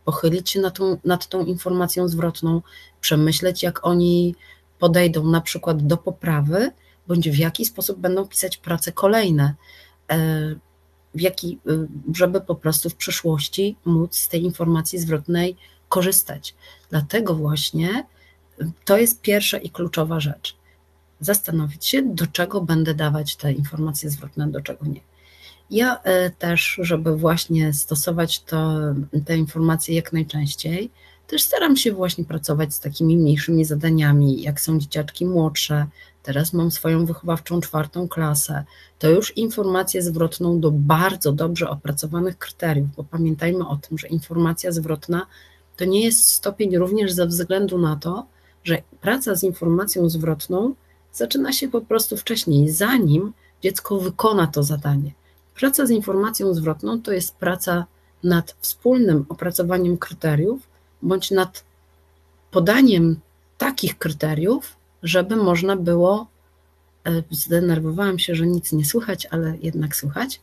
pochylić się nad tą informacją zwrotną, przemyśleć, jak oni podejdą na przykład do poprawy, bądź w jaki sposób będą pisać prace kolejne, żeby po prostu w przyszłości móc z tej informacji zwrotnej korzystać. Dlatego właśnie to jest pierwsza i kluczowa rzecz. Zastanowić się, do czego będę dawać te informacje zwrotne, do czego nie. Ja też, żeby właśnie stosować te informacje jak najczęściej, też staram się właśnie pracować z takimi mniejszymi zadaniami, jak są dzieciaczki młodsze. Teraz mam swoją wychowawczą 4. klasę. To już informację zwrotną do bardzo dobrze opracowanych kryteriów, bo pamiętajmy o tym, że informacja zwrotna to nie jest stopień również ze względu na to, że praca z informacją zwrotną zaczyna się po prostu wcześniej, zanim dziecko wykona to zadanie. Praca z informacją zwrotną to jest praca nad wspólnym opracowaniem kryteriów, bądź nad podaniem takich kryteriów, żeby można było, zdenerwowałam się, że nic nie słychać, ale jednak słychać,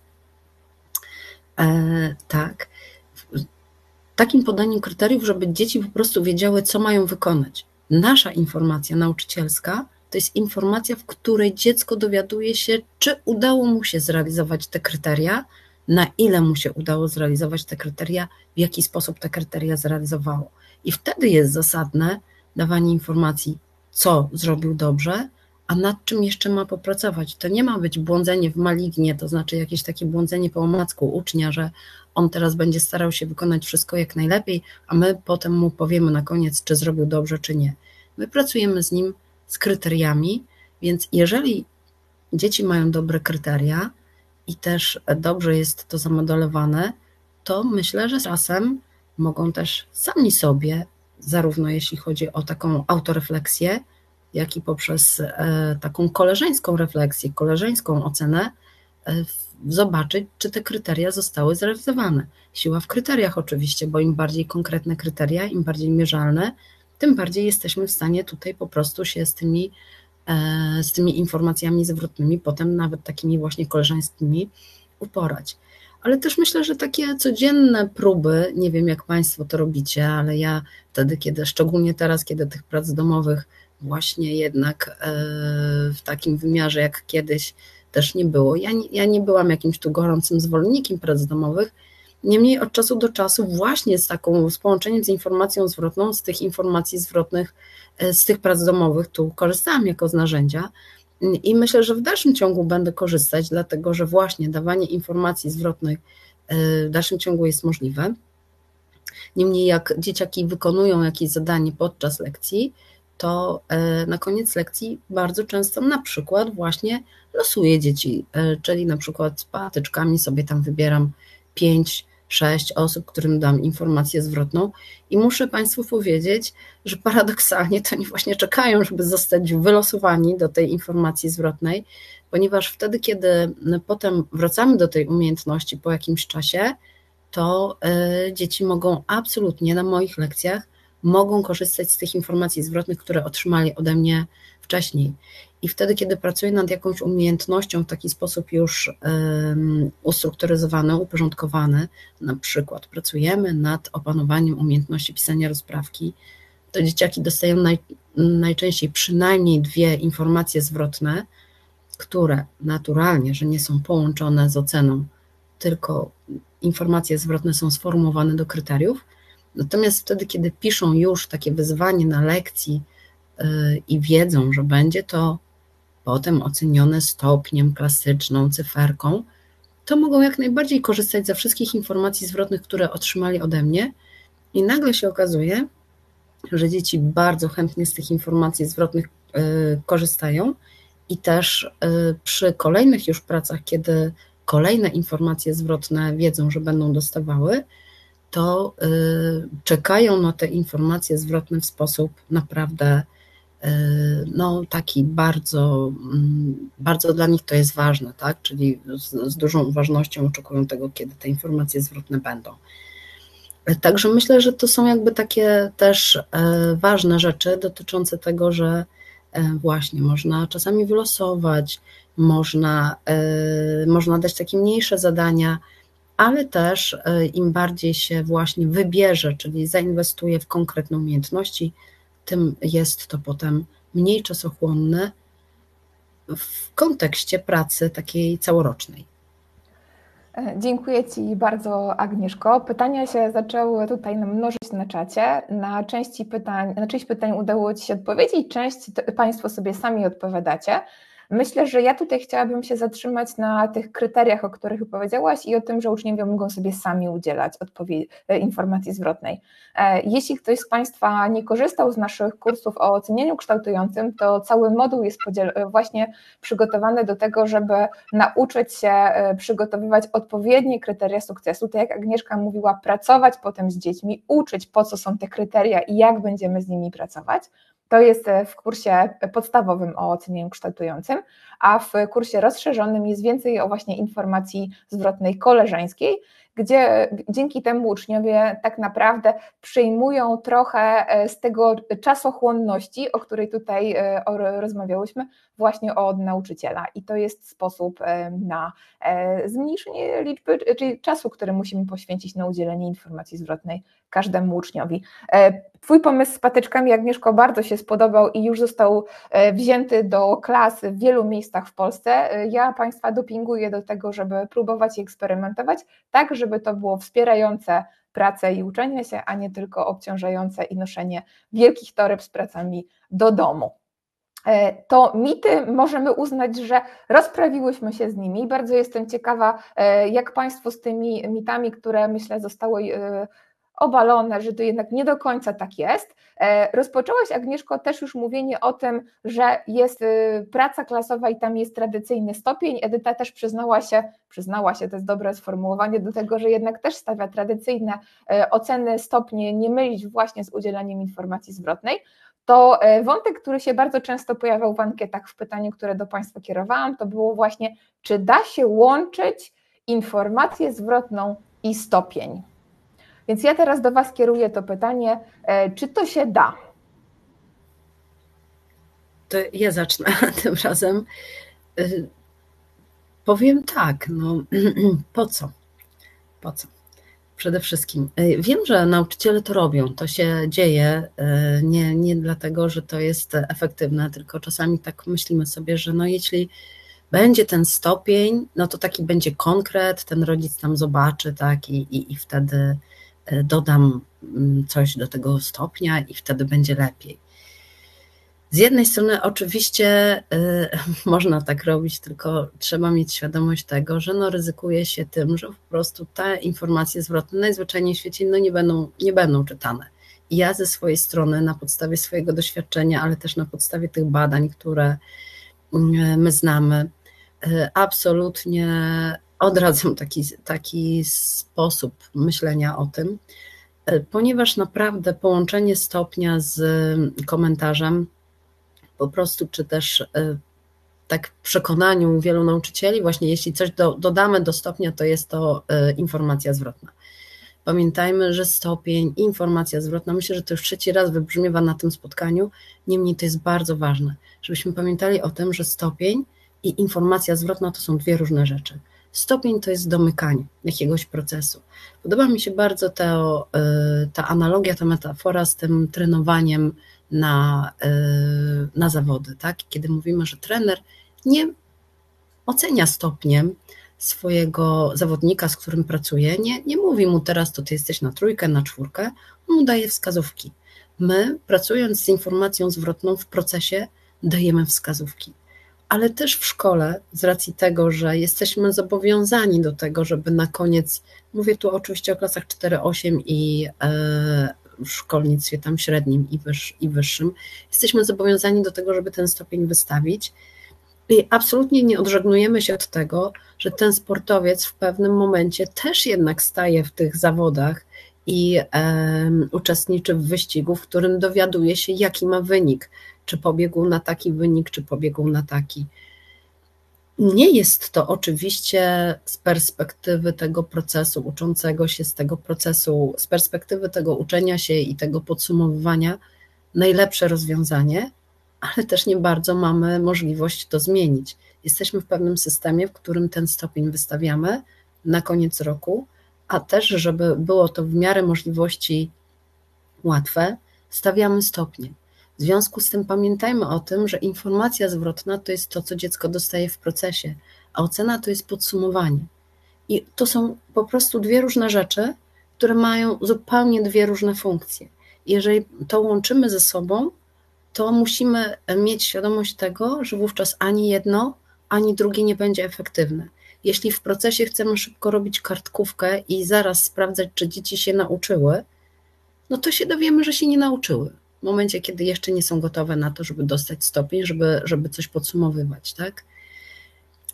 takim podaniem kryteriów, żeby dzieci po prostu wiedziały, co mają wykonać. Nasza informacja nauczycielska to jest informacja, w której dziecko dowiaduje się, czy udało mu się zrealizować te kryteria, na ile mu się udało zrealizować te kryteria, w jaki sposób te kryteria zrealizowało. I wtedy jest zasadne dawanie informacji, co zrobił dobrze, a nad czym jeszcze ma popracować. To nie ma być błądzenie w malignie, to znaczy jakieś takie błądzenie po omacku ucznia, że on teraz będzie starał się wykonać wszystko jak najlepiej, a my potem mu powiemy na koniec, czy zrobił dobrze, czy nie. My pracujemy z nim z kryteriami, więc jeżeli dzieci mają dobre kryteria i też dobrze jest to zamodelowane, to myślę, że czasem mogą też sami sobie, zarówno jeśli chodzi o taką autorefleksję, jak i poprzez taką koleżeńską refleksję, koleżeńską ocenę, zobaczyć, czy te kryteria zostały zrealizowane. Siła w kryteriach oczywiście, bo im bardziej konkretne kryteria, im bardziej mierzalne, tym bardziej jesteśmy w stanie tutaj po prostu się z tymi informacjami zwrotnymi, potem nawet takimi właśnie koleżeńskimi uporać. Ale też myślę, że takie codzienne próby, nie wiem jak Państwo to robicie, ale ja wtedy, szczególnie teraz, kiedy tych prac domowych właśnie jednak w takim wymiarze jak kiedyś też nie było. Ja nie byłam jakimś tu gorącym zwolennikiem prac domowych, niemniej od czasu do czasu właśnie z połączeniem z informacją zwrotną, z tych informacji zwrotnych, z tych prac domowych tu korzystałam jako z narzędzia i myślę, że w dalszym ciągu będę korzystać, dlatego że właśnie dawanie informacji zwrotnych w dalszym ciągu jest możliwe. Niemniej jak dzieciaki wykonują jakieś zadanie podczas lekcji, to na koniec lekcji bardzo często na przykład właśnie losuję dzieci, czyli na przykład z patyczkami sobie tam wybieram 5-6 osób, którym dam informację zwrotną i muszę Państwu powiedzieć, że paradoksalnie to oni właśnie czekają, żeby zostać wylosowani do tej informacji zwrotnej, ponieważ wtedy, kiedy potem wracamy do tej umiejętności po jakimś czasie, to dzieci mogą absolutnie na moich lekcjach korzystać z tych informacji zwrotnych, które otrzymali ode mnie wcześniej. I wtedy, kiedy pracuję nad jakąś umiejętnością w taki sposób już ustrukturyzowany, uporządkowany, na przykład pracujemy nad opanowaniem umiejętności pisania rozprawki to dzieciaki dostają najczęściej przynajmniej dwie informacje zwrotne, które naturalnie, że nie są połączone z oceną, tylko informacje zwrotne są sformułowane do kryteriów. Natomiast wtedy, kiedy piszą już takie wyzwanie na lekcji i wiedzą, że będzie to potem ocenione stopniem, klasyczną cyferką, to mogą jak najbardziej korzystać ze wszystkich informacji zwrotnych, które otrzymali ode mnie i nagle się okazuje, że dzieci bardzo chętnie z tych informacji zwrotnych korzystają i też przy kolejnych już pracach, kiedy kolejne informacje zwrotne wiedzą, że będą dostawały, to czekają na te informacje zwrotne w sposób naprawdę no taki bardzo, bardzo dla nich to jest ważne, tak? Czyli z dużą uważnością oczekują tego, kiedy te informacje zwrotne będą. Także myślę, że to są jakby takie też ważne rzeczy dotyczące tego, że właśnie można czasami wylosować, można dać takie mniejsze zadania, ale też im bardziej się właśnie wybierze, czyli zainwestuje w konkretne umiejętności, tym jest to potem mniej czasochłonne w kontekście pracy takiej całorocznej. Dziękuję Ci bardzo, Agnieszko. Pytania się zaczęły tutaj mnożyć na czacie. Na część pytań udało Ci się odpowiedzieć, część Państwo sobie sami odpowiadacie. Myślę, że ja tutaj chciałabym się zatrzymać na tych kryteriach, o których powiedziałaś i o tym, że uczniowie mogą sobie sami udzielać informacji zwrotnej. Jeśli ktoś z Państwa nie korzystał z naszych kursów o ocenianiu kształtującym, to cały moduł jest właśnie przygotowany do tego, żeby nauczyć się przygotowywać odpowiednie kryteria sukcesu. Tak jak Agnieszka mówiła, pracować potem z dziećmi, uczyć, po co są te kryteria i jak będziemy z nimi pracować. To jest w kursie podstawowym o ocenianiu kształtującym, a w kursie rozszerzonym jest więcej o właśnie informacji zwrotnej koleżeńskiej, gdzie dzięki temu uczniowie tak naprawdę przyjmują trochę z tego czasochłonności, o której tutaj rozmawiałyśmy, właśnie od nauczyciela. I to jest sposób na zmniejszenie liczby, czyli czasu, który musimy poświęcić na udzielenie informacji zwrotnej każdemu uczniowi. Twój pomysł z patyczkami, Agnieszko, bardzo się spodobał i już został wzięty do klasy w wielu miejscach w Polsce. Ja Państwa dopinguję do tego, żeby próbować i eksperymentować, tak żeby to było wspierające pracę i uczenie się, a nie tylko obciążające i noszenie wielkich toreb z pracami do domu. To mity możemy uznać, że rozprawiłyśmy się z nimi. Bardzo jestem ciekawa, jak Państwo z tymi mitami, które myślę zostały obalone, że to jednak nie do końca tak jest. Rozpoczęłaś, Agnieszko, też już mówienie o tym, że jest praca klasowa i tam jest tradycyjny stopień. Edyta też przyznała się, to jest dobre sformułowanie, do tego, że jednak też stawia tradycyjne oceny, stopnie, nie mylić właśnie z udzielaniem informacji zwrotnej. To wątek, który się bardzo często pojawiał w ankietach w pytaniu, które do Państwa kierowałam, to było właśnie, czy da się łączyć informację zwrotną i stopień. Więc ja teraz do Was kieruję to pytanie, czy to się da? To ja zacznę tym razem. Powiem tak, no po co? Po co? Przede wszystkim wiem, że nauczyciele to robią, to się dzieje, nie dlatego, że to jest efektywne, tylko czasami tak myślimy sobie, że no jeśli będzie ten stopień, no to taki będzie konkret, ten rodzic tam zobaczy, tak, i wtedy dodam coś do tego stopnia i wtedy będzie lepiej. Z jednej strony oczywiście można tak robić, tylko trzeba mieć świadomość tego, że no ryzykuje się tym, że po prostu te informacje zwrotne najzwyczajniej w świecie no nie będą czytane. I ja ze swojej strony na podstawie swojego doświadczenia, ale też na podstawie tych badań, które my znamy, absolutnie odradzam taki sposób myślenia o tym, ponieważ naprawdę połączenie stopnia z komentarzem po prostu, czy też tak w przekonaniu wielu nauczycieli, właśnie jeśli coś dodamy do stopnia, to jest to informacja zwrotna. Pamiętajmy, że stopień, informacja zwrotna, myślę, że to już trzeci raz wybrzmiewa na tym spotkaniu, niemniej to jest bardzo ważne, żebyśmy pamiętali o tym, że stopień i informacja zwrotna to są dwie różne rzeczy. Stopień to jest domykanie jakiegoś procesu. Podoba mi się bardzo ta analogia, ta metafora z tym trenowaniem na zawody, tak? Kiedy mówimy, że trener nie ocenia stopniem swojego zawodnika, z którym pracuje, nie mówi mu teraz, to ty jesteś na trójkę, na czwórkę, on mu daje wskazówki. My, pracując z informacją zwrotną w procesie, dajemy wskazówki. Ale też w szkole, z racji tego, że jesteśmy zobowiązani do tego, żeby na koniec, mówię tu oczywiście o klasach 4-8 i w szkolnictwie tam średnim i wyższym, jesteśmy zobowiązani do tego, żeby ten stopień wystawić i absolutnie nie odżegnujemy się od tego, że ten sportowiec w pewnym momencie też jednak staje w tych zawodach i uczestniczy w wyścigu, w którym dowiaduje się, jaki ma wynik, czy pobiegł na taki wynik, czy pobiegł na taki. Nie jest to oczywiście z perspektywy tego procesu uczącego się, z tego procesu, z perspektywy tego uczenia się i tego podsumowywania najlepsze rozwiązanie, ale też nie bardzo mamy możliwość to zmienić. Jesteśmy w pewnym systemie, w którym ten stopień wystawiamy na koniec roku, a też, żeby było to w miarę możliwości łatwe, stawiamy stopnie. W związku z tym pamiętajmy o tym, że informacja zwrotna to jest to, co dziecko dostaje w procesie, a ocena to jest podsumowanie. I to są po prostu dwie różne rzeczy, które mają zupełnie dwie różne funkcje. Jeżeli to łączymy ze sobą, to musimy mieć świadomość tego, że wówczas ani jedno, ani drugie nie będzie efektywne. Jeśli w procesie chcemy szybko robić kartkówkę i zaraz sprawdzać, czy dzieci się nauczyły, no to się dowiemy, że się nie nauczyły. W momencie, kiedy jeszcze nie są gotowe na to, żeby dostać stopień, żeby coś podsumowywać, tak?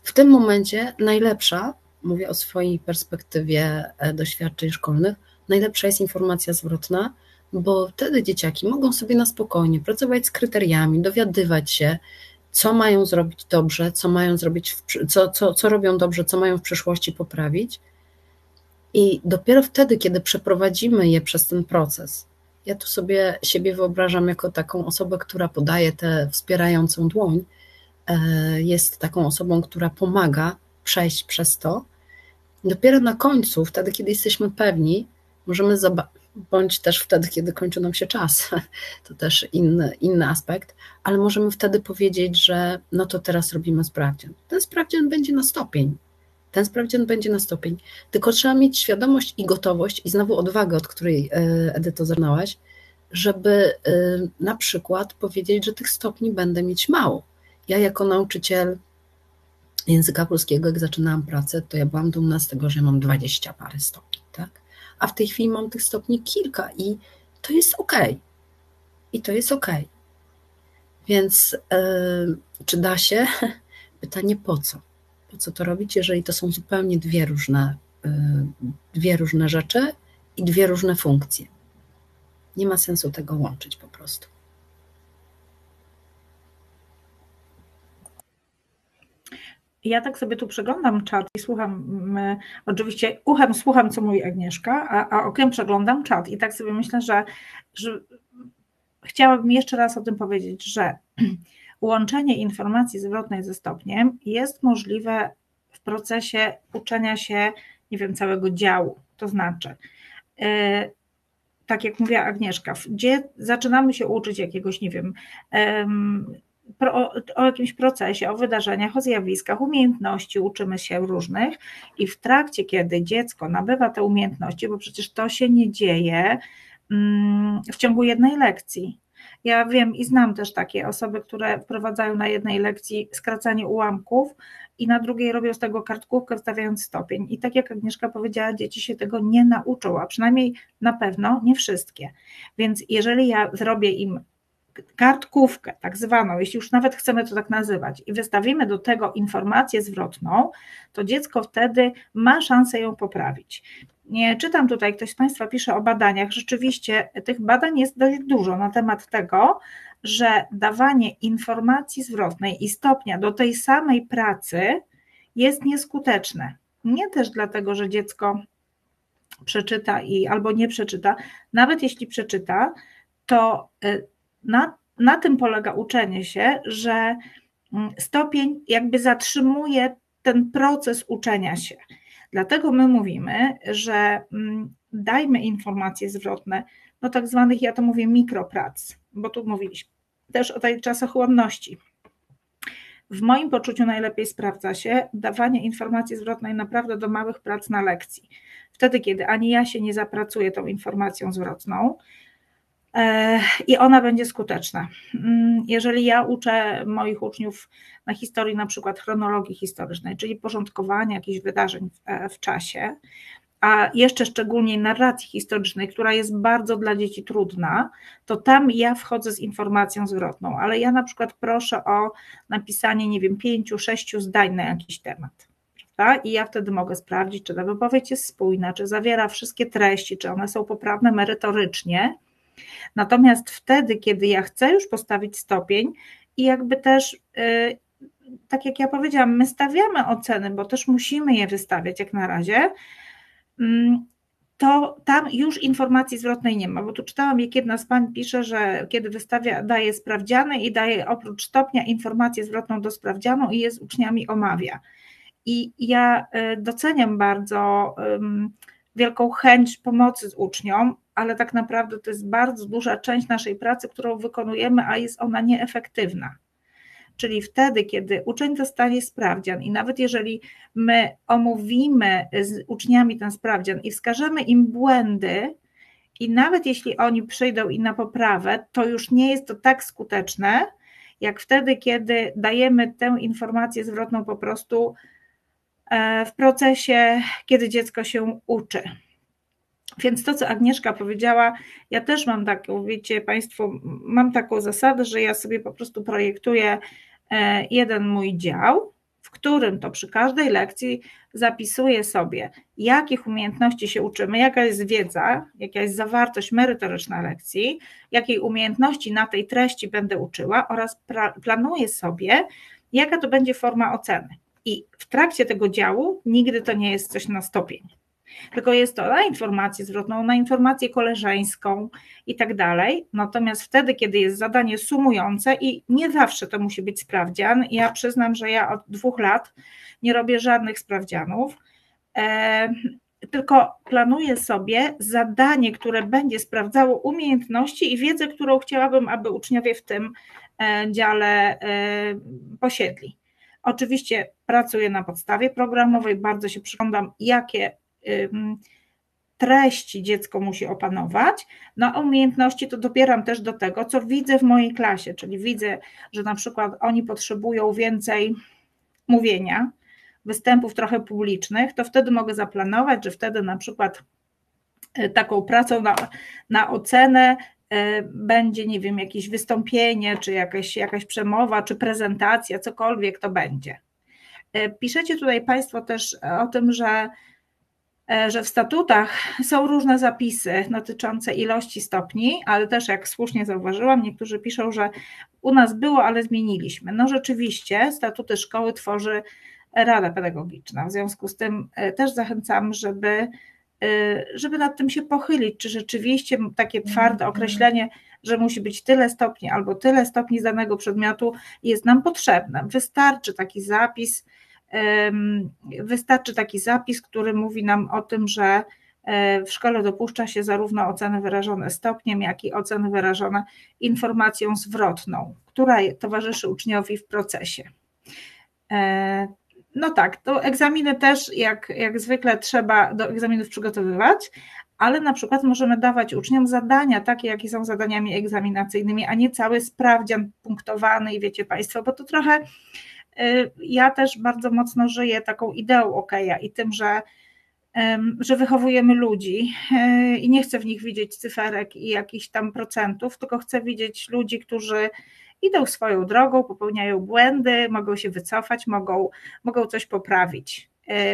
W tym momencie najlepsza, mówię o swojej perspektywie doświadczeń szkolnych, najlepsza jest informacja zwrotna, bo wtedy dzieciaki mogą sobie na spokojnie pracować z kryteriami, dowiadywać się, co mają zrobić dobrze, co mają zrobić, co robią dobrze, co mają w przyszłości poprawić. I dopiero wtedy, kiedy przeprowadzimy je przez ten proces, ja tu sobie siebie wyobrażam jako taką osobę, która podaje tę wspierającą dłoń, jest taką osobą, która pomaga przejść przez to. Dopiero na końcu, wtedy, kiedy jesteśmy pewni, możemy zobaczyć, bądź też wtedy, kiedy kończy nam się czas, to też inny aspekt, ale możemy wtedy powiedzieć, że no to teraz robimy sprawdzian. Ten sprawdzian będzie na stopień, tylko trzeba mieć świadomość i gotowość i znowu odwagę, od której Edyto zaczynałaś, żeby na przykład powiedzieć, że tych stopni będę mieć mało. Ja jako nauczyciel języka polskiego, jak zaczynałam pracę, to ja byłam dumna z tego, że mam 20 parę stopni, tak? A w tej chwili mam tych stopni kilka i to jest okej. Więc czy da się? Pytanie po co? Po co to robić, jeżeli to są zupełnie dwie różne rzeczy i dwie różne funkcje? Nie ma sensu tego łączyć po prostu. Ja tak sobie tu przeglądam czat i słucham, oczywiście uchem słucham, co mówi Agnieszka, a okiem przeglądam czat i tak sobie myślę, że chciałabym jeszcze raz o tym powiedzieć, że łączenie informacji zwrotnej ze stopniem jest możliwe w procesie uczenia się, nie wiem, całego działu. To znaczy, tak jak mówiła Agnieszka, gdzie zaczynamy się uczyć jakiegoś, nie wiem, o jakimś procesie, o wydarzeniach, o zjawiskach, umiejętności, uczymy się różnych i w trakcie, kiedy dziecko nabywa te umiejętności, bo przecież to się nie dzieje w ciągu jednej lekcji. Ja wiem i znam też takie osoby, które wprowadzają na jednej lekcji skracanie ułamków i na drugiej robią z tego kartkówkę, wstawiając stopień. I tak jak Agnieszka powiedziała, dzieci się tego nie nauczą, a przynajmniej na pewno nie wszystkie. Więc jeżeli ja zrobię im kartkówkę tak zwaną, jeśli już nawet chcemy to tak nazywać i wystawimy do tego informację zwrotną, to dziecko wtedy ma szansę ją poprawić. Nie, czytam tutaj, ktoś z Państwa pisze o badaniach, rzeczywiście tych badań jest dość dużo na temat tego, że dawanie informacji zwrotnej i stopnia do tej samej pracy jest nieskuteczne. Nie też dlatego, że dziecko przeczyta i albo nie przeczyta, nawet jeśli przeczyta, to na tym polega uczenie się, że stopień jakby zatrzymuje ten proces uczenia się. Dlatego my mówimy, że dajmy informacje zwrotne do tak zwanych, ja to mówię, mikroprac, bo tu mówiliśmy też o tej czasochłonności. W moim poczuciu najlepiej sprawdza się dawanie informacji zwrotnej naprawdę do małych prac na lekcji. Wtedy, kiedy ani ja się nie zapracuję tą informacją zwrotną i ona będzie skuteczna. Jeżeli ja uczę moich uczniów na historii, na przykład chronologii historycznej, czyli porządkowania jakichś wydarzeń w czasie, a jeszcze szczególnie narracji historycznej, która jest bardzo dla dzieci trudna, to tam ja wchodzę z informacją zwrotną, ale ja na przykład proszę o napisanie, nie wiem, 5-6 zdań na jakiś temat, prawda? I ja wtedy mogę sprawdzić, czy ta wypowiedź jest spójna, czy zawiera wszystkie treści, czy one są poprawne merytorycznie. Natomiast wtedy, kiedy ja chcę już postawić stopień i jakby też... tak jak ja powiedziałam, my stawiamy oceny, bo też musimy je wystawiać jak na razie, to tam już informacji zwrotnej nie ma, bo tu czytałam, jak jedna z pań pisze, że kiedy wystawia, daje sprawdziany i daje oprócz stopnia informację zwrotną do sprawdzianu i je z uczniami omawia. I ja doceniam bardzo wielką chęć pomocy z uczniom, ale tak naprawdę to jest bardzo duża część naszej pracy, którą wykonujemy, a jest ona nieefektywna. Czyli wtedy, kiedy uczeń dostanie sprawdzian i nawet jeżeli my omówimy z uczniami ten sprawdzian i wskażemy im błędy i nawet jeśli oni przyjdą i na poprawę, to już nie jest to tak skuteczne, jak wtedy, kiedy dajemy tę informację zwrotną po prostu w procesie, kiedy dziecko się uczy. Więc to, co Agnieszka powiedziała, ja też mam taką, wiecie Państwo, mam taką zasadę, że ja sobie po prostu projektuję jeden mój dział, w którym to przy każdej lekcji zapisuję sobie, jakich umiejętności się uczymy, jaka jest wiedza, jaka jest zawartość merytoryczna lekcji, jakiej umiejętności na tej treści będę uczyła oraz planuję sobie, jaka to będzie forma oceny. I w trakcie tego działu nigdy to nie jest coś na stopień. Tylko jest to na informację zwrotną, na informację koleżeńską i tak dalej. Natomiast wtedy, kiedy jest zadanie sumujące i nie zawsze to musi być sprawdzian, ja przyznam, że ja od 2 lat nie robię żadnych sprawdzianów, tylko planuję sobie zadanie, które będzie sprawdzało umiejętności i wiedzę, którą chciałabym, aby uczniowie w tym dziale posiedli. Oczywiście pracuję na podstawie programowej, bardzo się przyglądam, jakie treści dziecko musi opanować, no a umiejętności to dobieram też do tego, co widzę w mojej klasie, czyli widzę, że na przykład oni potrzebują więcej mówienia, występów trochę publicznych, to wtedy mogę zaplanować, że wtedy na przykład taką pracą na ocenę będzie, nie wiem, jakieś wystąpienie, czy jakaś przemowa, czy prezentacja, cokolwiek to będzie. Piszecie tutaj Państwo też o tym, że w statutach są różne zapisy dotyczące ilości stopni, ale też jak słusznie zauważyłam, niektórzy piszą, że u nas było, ale zmieniliśmy. No rzeczywiście statuty szkoły tworzy Rada Pedagogiczna, w związku z tym też zachęcam, żeby nad tym się pochylić, czy rzeczywiście takie twarde określenie, że musi być tyle stopni albo tyle stopni z danego przedmiotu jest nam potrzebne. Wystarczy taki zapis, który mówi nam o tym, że w szkole dopuszcza się zarówno oceny wyrażone stopniem, jak i oceny wyrażone informacją zwrotną, która towarzyszy uczniowi w procesie. No tak, to egzaminy też jak zwykle trzeba do egzaminów przygotowywać, ale na przykład możemy dawać uczniom zadania takie, jakie są zadaniami egzaminacyjnymi, a nie cały sprawdzian punktowany i wiecie Państwo, bo to trochę... Ja też bardzo mocno żyję taką ideą Okeja i tym, że wychowujemy ludzi i nie chcę w nich widzieć cyferek i jakichś tam procentów, tylko chcę widzieć ludzi, którzy idą swoją drogą, popełniają błędy, mogą się wycofać, mogą coś poprawić.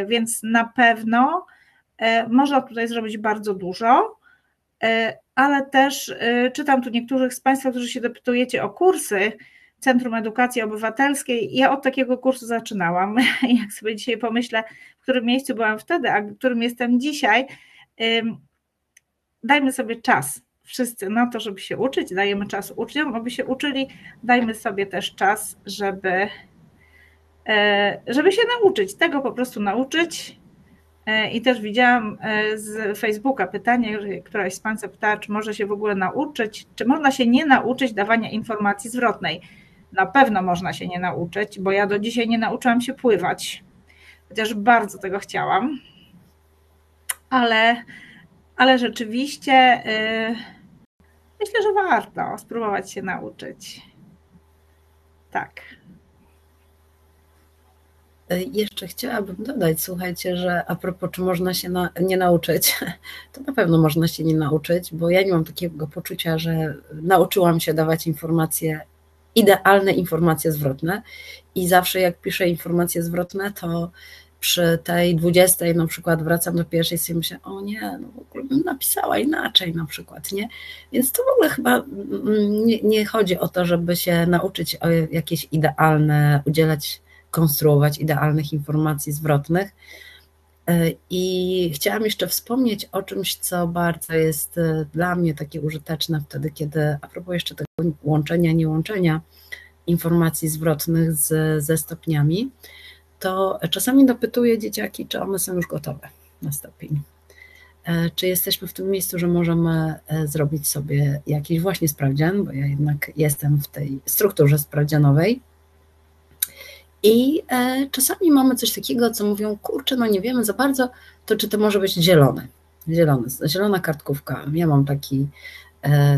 Więc na pewno można tutaj zrobić bardzo dużo, ale też czytam tu niektórych z Państwa, którzy się dopytujecie o kursy, Centrum Edukacji Obywatelskiej. Ja od takiego kursu zaczynałam. Jak sobie dzisiaj pomyślę, w którym miejscu byłam wtedy, a w którym jestem dzisiaj. Dajmy sobie czas wszyscy na to, żeby się uczyć. Dajemy czas uczniom, aby się uczyli. Dajmy sobie też czas, żeby żeby się nauczyć, tego po prostu nauczyć. I też widziałam z Facebooka pytanie, że któraś z Państwa zapytała, czy może się w ogóle nauczyć, czy można się nie nauczyć dawania informacji zwrotnej. Na pewno można się nie nauczyć, bo ja do dzisiaj nie nauczyłam się pływać, chociaż bardzo tego chciałam, ale rzeczywiście myślę, że warto spróbować się nauczyć. Tak. Jeszcze chciałabym dodać, słuchajcie, że a propos, czy można się nie nauczyć, to na pewno można się nie nauczyć, bo ja nie mam takiego poczucia, że nauczyłam się dawać informacje, idealne informacje zwrotne i zawsze jak piszę informacje zwrotne, to przy tej 20 na przykład wracam do pierwszej i sobie myślę, o nie, no w ogóle bym napisała inaczej na przykład, nie? Więc to w ogóle chyba nie chodzi o to, żeby się nauczyć o jakieś idealne, konstruować idealnych informacji zwrotnych. I chciałam jeszcze wspomnieć o czymś, co bardzo jest dla mnie takie użyteczne wtedy, kiedy, a propos jeszcze tego łączenia, niełączenia informacji zwrotnych ze stopniami, to czasami dopytuję dzieciaki, czy one są już gotowe na stopień. Czy jesteśmy w tym miejscu, że możemy zrobić sobie jakiś właśnie sprawdzian, bo ja jednak jestem w tej strukturze sprawdzianowej. I czasami mamy coś takiego, co mówią, kurczę, no nie wiemy za bardzo, to czy to może być zielona kartkówka. Ja mam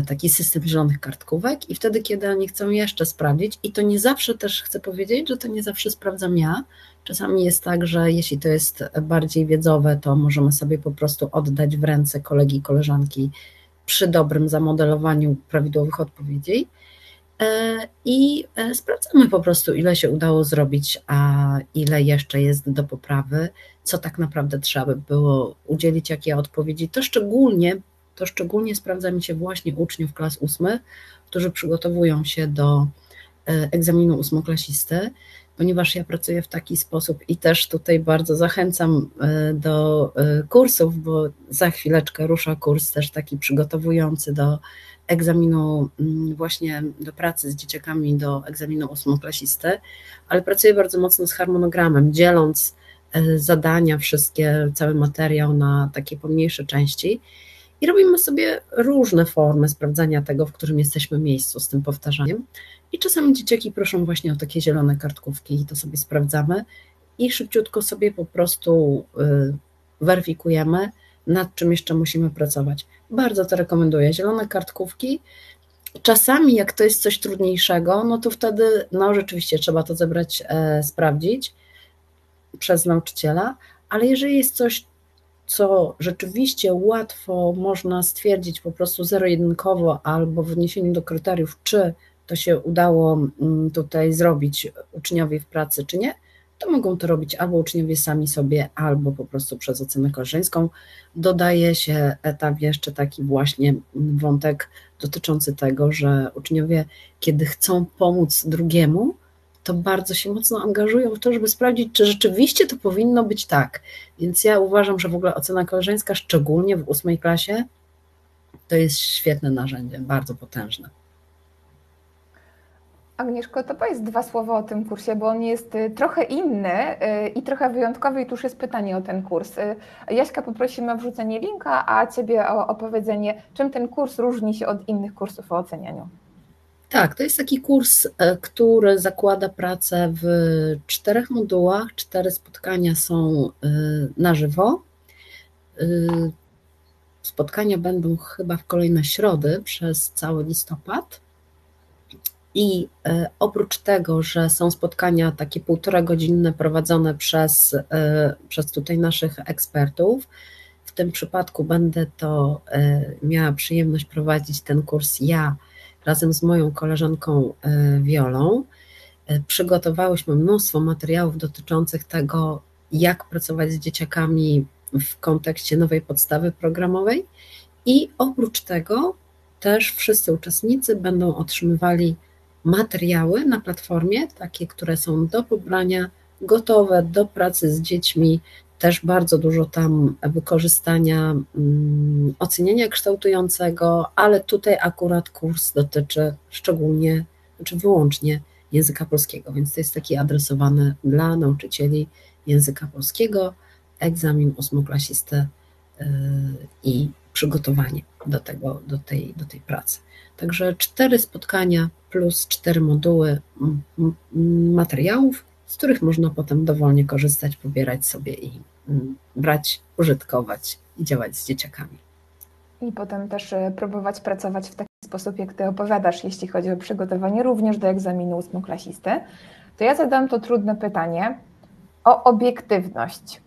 taki system zielonych kartkówek i wtedy, kiedy oni chcą jeszcze sprawdzić, i to nie zawsze, też chcę powiedzieć, że to nie zawsze sprawdzam ja. Czasami jest tak, że jeśli to jest bardziej wiedzowe, to możemy sobie po prostu oddać w ręce kolegi i koleżanki przy dobrym zamodelowaniu prawidłowych odpowiedzi. I sprawdzamy po prostu, ile się udało zrobić, a ile jeszcze jest do poprawy, co tak naprawdę trzeba by było udzielić, jakie odpowiedzi. To szczególnie sprawdza mi się właśnie uczniów klas 8, którzy przygotowują się do egzaminu 8-klasisty, ponieważ ja pracuję w taki sposób i też tutaj bardzo zachęcam do kursów, bo za chwileczkę rusza kurs też taki przygotowujący do egzaminu, właśnie do pracy z dzieciakami do egzaminu 8-klasisty, ale pracuję bardzo mocno z harmonogramem, dzieląc zadania wszystkie, cały materiał na takie pomniejsze części i robimy sobie różne formy sprawdzania tego, w którym jesteśmy miejscu z tym powtarzaniem. I czasami dzieciaki proszą właśnie o takie zielone kartkówki i to sobie sprawdzamy i szybciutko sobie po prostu weryfikujemy, nad czym jeszcze musimy pracować. Bardzo to rekomenduję, zielone kartkówki. Czasami jak to jest coś trudniejszego, no to wtedy no rzeczywiście trzeba to zebrać, sprawdzić przez nauczyciela, ale jeżeli jest coś, co rzeczywiście łatwo można stwierdzić po prostu zero-jedynkowo albo w odniesieniu do kryteriów, czy to się udało tutaj zrobić uczniowi w pracy, czy nie, to mogą to robić albo uczniowie sami sobie, albo po prostu przez ocenę koleżeńską. Dodaje się etap jeszcze taki właśnie wątek dotyczący tego, że uczniowie, kiedy chcą pomóc drugiemu, to bardzo się mocno angażują w to, żeby sprawdzić, czy rzeczywiście to powinno być tak. Więc ja uważam, że w ogóle ocena koleżeńska, szczególnie w 8 klasie, to jest świetne narzędzie, bardzo potężne. Agnieszko, to powiedz dwa słowa o tym kursie, bo on jest trochę inny i trochę wyjątkowy i tu już jest pytanie o ten kurs. Jaśka poprosimy o wrzucenie linka, a Ciebie o opowiedzenie, czym ten kurs różni się od innych kursów o ocenianiu. Tak, to jest taki kurs, który zakłada pracę w 4 modułach, 4 spotkania są na żywo. Spotkania będą chyba w kolejne środy przez cały listopad. I oprócz tego, że są spotkania takie 1,5-godzinne prowadzone przez tutaj naszych ekspertów, w tym przypadku będę to miała przyjemność prowadzić ten kurs ja razem z moją koleżanką Wiolą. Przygotowałyśmy mnóstwo materiałów dotyczących tego, jak pracować z dzieciakami w kontekście nowej podstawy programowej i oprócz tego też wszyscy uczestnicy będą otrzymywali materiały na platformie, takie, które są do pobrania, gotowe do pracy z dziećmi, też bardzo dużo tam wykorzystania oceniania kształtującego, ale tutaj akurat kurs dotyczy wyłącznie języka polskiego, więc to jest taki adresowany dla nauczycieli języka polskiego egzamin ósmoklasisty i przygotowanie do tego, do tej pracy. Także 4 spotkania plus 4 moduły materiałów, z których można potem dowolnie korzystać, pobierać sobie i brać, użytkować i działać z dzieciakami. I potem też próbować pracować w taki sposób, jak Ty opowiadasz, jeśli chodzi o przygotowanie również do egzaminu ósmoklasisty. To ja zadam to trudne pytanie o obiektywność.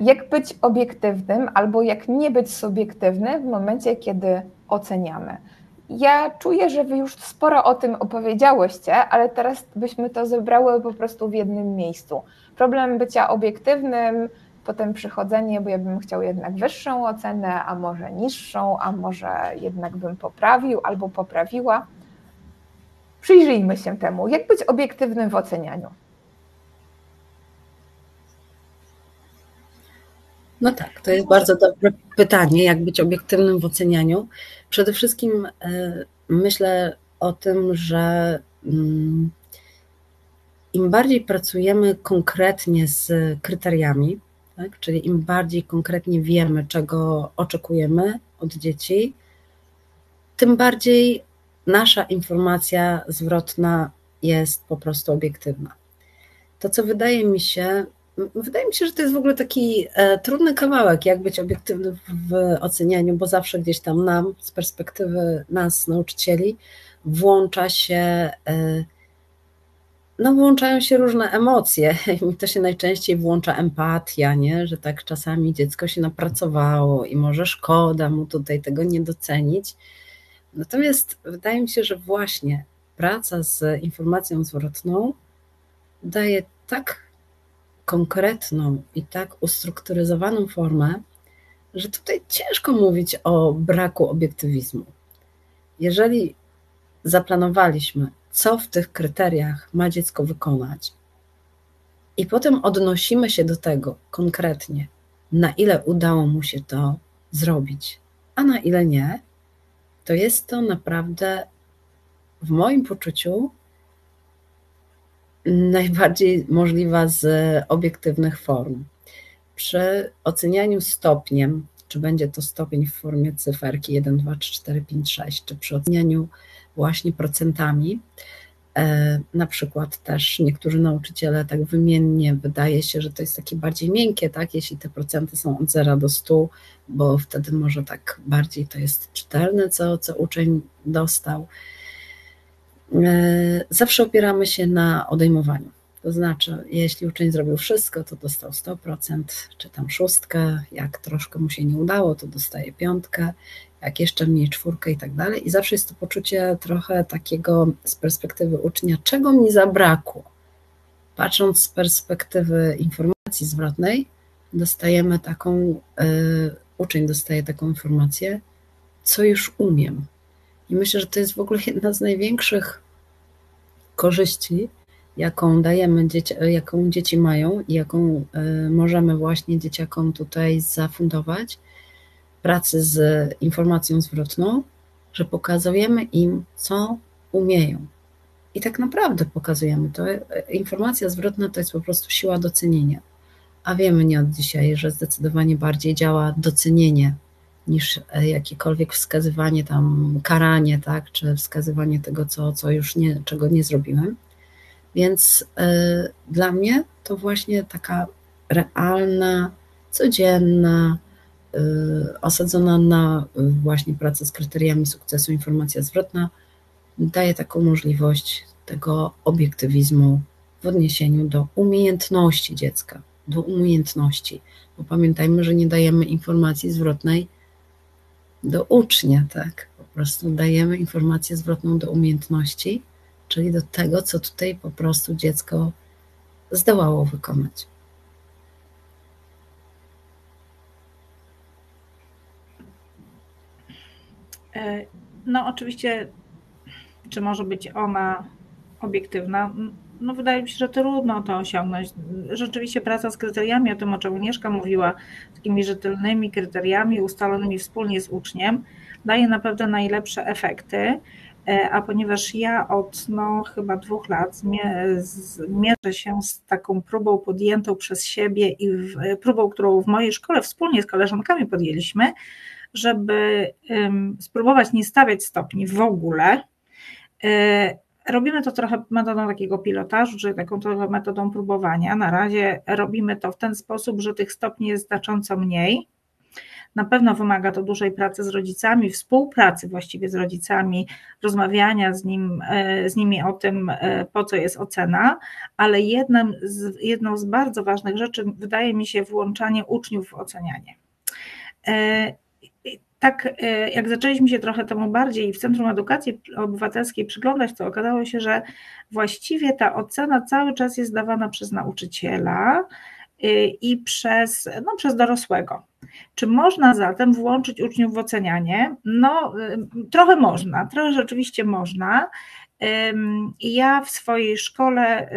Jak być obiektywnym albo jak nie być subiektywnym w momencie, kiedy oceniamy? Ja czuję, że Wy już sporo o tym opowiedziałyście, ale teraz byśmy to zebrały po prostu w jednym miejscu. Problem bycia obiektywnym, potem przychodzenie, bo ja bym chciał jednak wyższą ocenę, a może niższą, a może jednak bym poprawił albo poprawiła. Przyjrzyjmy się temu. Jak być obiektywnym w ocenianiu? No tak, to jest bardzo dobre pytanie, jak być obiektywnym w ocenianiu. Przede wszystkim myślę o tym, że im bardziej pracujemy konkretnie z kryteriami, tak, czyli im bardziej konkretnie wiemy, czego oczekujemy od dzieci, tym bardziej nasza informacja zwrotna jest po prostu obiektywna. To, co wydaje mi się, że to jest w ogóle taki trudny kawałek, jak być obiektywnym w ocenianiu, bo zawsze gdzieś tam nam, z perspektywy nas, nauczycieli, włącza się, włączają się różne emocje i mi to się najczęściej włącza empatia, nie? Że tak czasami dziecko się napracowało i może szkoda mu tutaj tego nie docenić. Natomiast wydaje mi się, że właśnie praca z informacją zwrotną daje tak konkretną i tak ustrukturyzowaną formę, że tutaj ciężko mówić o braku obiektywizmu. Jeżeli zaplanowaliśmy, co w tych kryteriach ma dziecko wykonać i potem odnosimy się do tego konkretnie, na ile udało mu się to zrobić, a na ile nie, to jest to naprawdę w moim poczuciu najbardziej możliwa z obiektywnych form. Przy ocenianiu stopniem, czy będzie to stopień w formie cyferki 1, 2, 3, 4, 5, 6, czy przy ocenianiu właśnie procentami, na przykład też niektórzy nauczyciele tak wymiennie, wydaje się, że to jest takie bardziej miękkie, tak, jeśli te procenty są od 0 do 100, bo wtedy może tak bardziej to jest czytelne, co uczeń dostał. Zawsze opieramy się na odejmowaniu, to znaczy jeśli uczeń zrobił wszystko, to dostał 100%, czy tam 6, jak troszkę mu się nie udało, to dostaje 5, jak jeszcze mniej 4 i tak dalej. I zawsze jest to poczucie trochę takiego z perspektywy ucznia, czego mi zabrakło. Patrząc z perspektywy informacji zwrotnej, dostajemy taką, uczeń dostaje taką informację, co już umiem. I myślę, że to jest w ogóle jedna z największych korzyści, jaką dajemy, jaką dzieci mają i jaką możemy właśnie dzieciakom tutaj zafundować, pracy z informacją zwrotną, że pokazujemy im, co umieją. I tak naprawdę pokazujemy to. Informacja zwrotna to jest po prostu siła docenienia. A wiemy nie od dzisiaj, że zdecydowanie bardziej działa docenienie niż jakiekolwiek wskazywanie, tam karanie, tak, czy wskazywanie tego, co już nie, czego nie zrobiłem. Więc dla mnie to właśnie taka realna, codzienna, osadzona na właśnie pracy z kryteriami sukcesu informacja zwrotna daje taką możliwość tego obiektywizmu w odniesieniu do umiejętności dziecka, do umiejętności, bo pamiętajmy, że nie dajemy informacji zwrotnej do ucznia, tak? Po prostu dajemy informację zwrotną do umiejętności, czyli do tego, co tutaj po prostu dziecko zdołało wykonać. No oczywiście, czy może być ona obiektywna? No wydaje mi się, że trudno to osiągnąć. Rzeczywiście praca z kryteriami, o tym o czym Agnieszka mówiła, takimi rzetelnymi kryteriami ustalonymi wspólnie z uczniem, daje naprawdę najlepsze efekty. a ponieważ ja od chyba 2 lat mierzę się z taką próbą podjętą przez siebie i próbą, którą w mojej szkole wspólnie z koleżankami podjęliśmy, żeby spróbować nie stawiać stopni w ogóle. Robimy to trochę metodą takiego pilotażu, czyli taką trochę metodą próbowania. Na razie robimy to w ten sposób, że tych stopni jest znacząco mniej. Na pewno wymaga to dużej pracy z rodzicami, współpracy właściwie z rodzicami, rozmawiania z nimi o tym, po co jest ocena, ale jedną z bardzo ważnych rzeczy wydaje mi się włączanie uczniów w ocenianie. Tak jak zaczęliśmy się trochę temu bardziej w Centrum Edukacji Obywatelskiej przyglądać, to okazało się, że właściwie ta ocena cały czas jest dawana przez nauczyciela i przez dorosłego. Czy można zatem włączyć uczniów w ocenianie? No trochę można, trochę rzeczywiście można. Ja w swojej szkole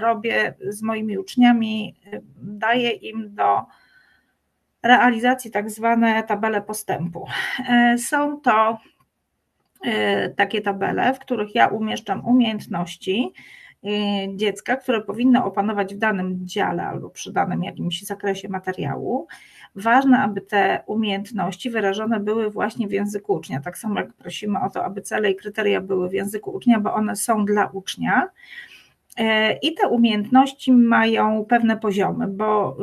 robię z moimi uczniami, daję im do realizacji tak zwane tabele postępu. Są to takie tabele, w których ja umieszczam umiejętności dziecka, które powinno opanować w danym dziale albo przy danym jakimś zakresie materiału. Ważne, aby te umiejętności wyrażone były właśnie w języku ucznia. Tak samo jak prosimy o to, aby cele i kryteria były w języku ucznia, bo one są dla ucznia. I te umiejętności mają pewne poziomy, bo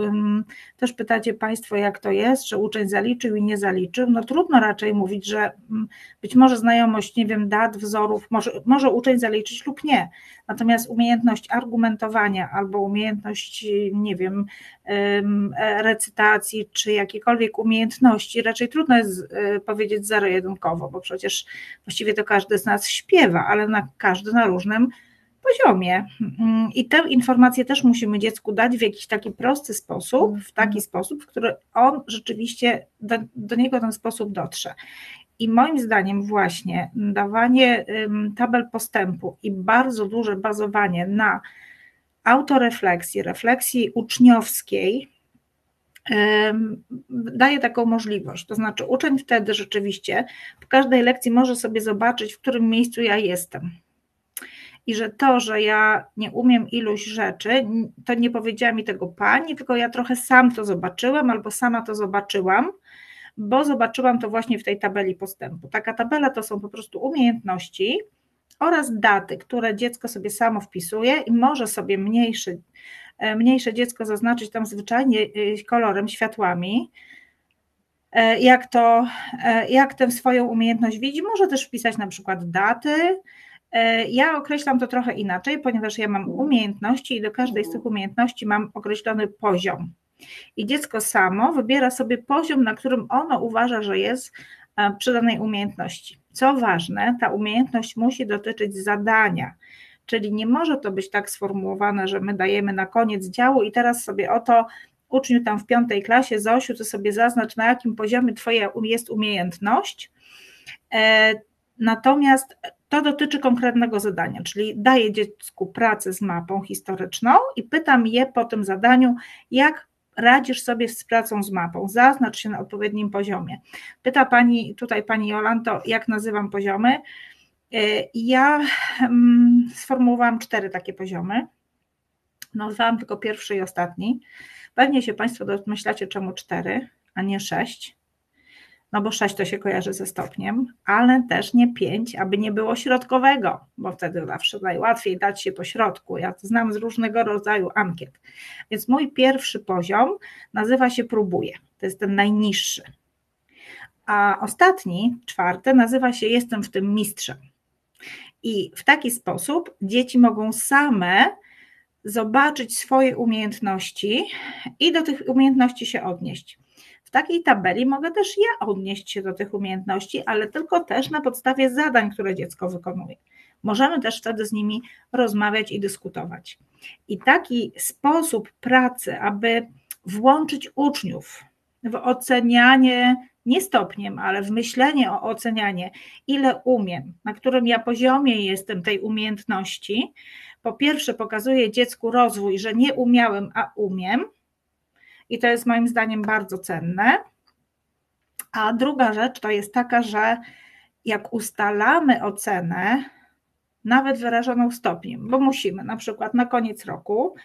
też pytacie Państwo, jak to jest, że uczeń zaliczył i nie zaliczył. No trudno raczej mówić, że być może znajomość, nie wiem, dat, wzorów, może uczeń zaliczyć lub nie. Natomiast umiejętność argumentowania albo umiejętność, nie wiem, recytacji czy jakiekolwiek umiejętności raczej trudno jest powiedzieć zero-jedynkowo, bo przecież właściwie to każdy z nas śpiewa, ale każdy na różnym poziomie. I tę informację też musimy dziecku dać w jakiś taki prosty sposób, w taki sposób, w który on rzeczywiście do niego ten sposób dotrze. I moim zdaniem właśnie dawanie tabel postępu i bardzo duże bazowanie na autorefleksji, refleksji uczniowskiej daje taką możliwość. To znaczy uczeń wtedy rzeczywiście po każdej lekcji może sobie zobaczyć, w którym miejscu ja jestem. I że to, że ja nie umiem iluś rzeczy, to nie powiedziała mi tego pani, tylko ja trochę sam to zobaczyłem albo sama to zobaczyłam, bo zobaczyłam to właśnie w tej tabeli postępu. Taka tabela to są po prostu umiejętności oraz daty, które dziecko sobie samo wpisuje i może sobie mniejsze dziecko zaznaczyć tam zwyczajnie kolorem, światłami, jak tę swoją umiejętność widzi. Może też wpisać na przykład daty. Ja określam to trochę inaczej, ponieważ ja mam umiejętności i do każdej z tych umiejętności mam określony poziom. I dziecko samo wybiera sobie poziom, na którym ono uważa, że jest przy danej umiejętności. Co ważne, ta umiejętność musi dotyczyć zadania, czyli nie może to być tak sformułowane, że my dajemy na koniec działu i teraz sobie oto uczniu tam w 5. klasie, Zosiu, to sobie zaznacz, na jakim poziomie twoja jest umiejętność. Natomiast to dotyczy konkretnego zadania, czyli daję dziecku pracę z mapą historyczną i pytam je po tym zadaniu, jak radzisz sobie z pracą z mapą, zaznacz się na odpowiednim poziomie. Pyta pani, tutaj pani Jolanto, jak nazywam poziomy. Ja sformułowałam 4 takie poziomy, nazwałam tylko pierwszy i ostatni. Pewnie się Państwo domyślacie, czemu 4, a nie 6. No bo 6 to się kojarzy ze stopniem, ale też nie 5, aby nie było środkowego, bo wtedy zawsze najłatwiej dać się po środku. Ja to znam z różnego rodzaju ankiet. Więc mój pierwszy poziom nazywa się próbuję, to jest ten najniższy. A ostatni, 4, nazywa się jestem w tym mistrzem. I w taki sposób dzieci mogą same zobaczyć swoje umiejętności i do tych umiejętności się odnieść. W takiej tabeli mogę też ja odnieść się do tych umiejętności, ale tylko też na podstawie zadań, które dziecko wykonuje. Możemy też wtedy z nimi rozmawiać i dyskutować. I taki sposób pracy, aby włączyć uczniów w ocenianie, nie stopniem, ale w myślenie o ocenianie, ile umiem, na którym ja poziomie jestem tej umiejętności, po pierwsze pokazuje dziecku rozwój, że nie umiałem, a umiem. I to jest moim zdaniem bardzo cenne. A druga rzecz to jest taka, że jak ustalamy ocenę, nawet wyrażoną stopniem, bo musimy, na przykład na koniec roku,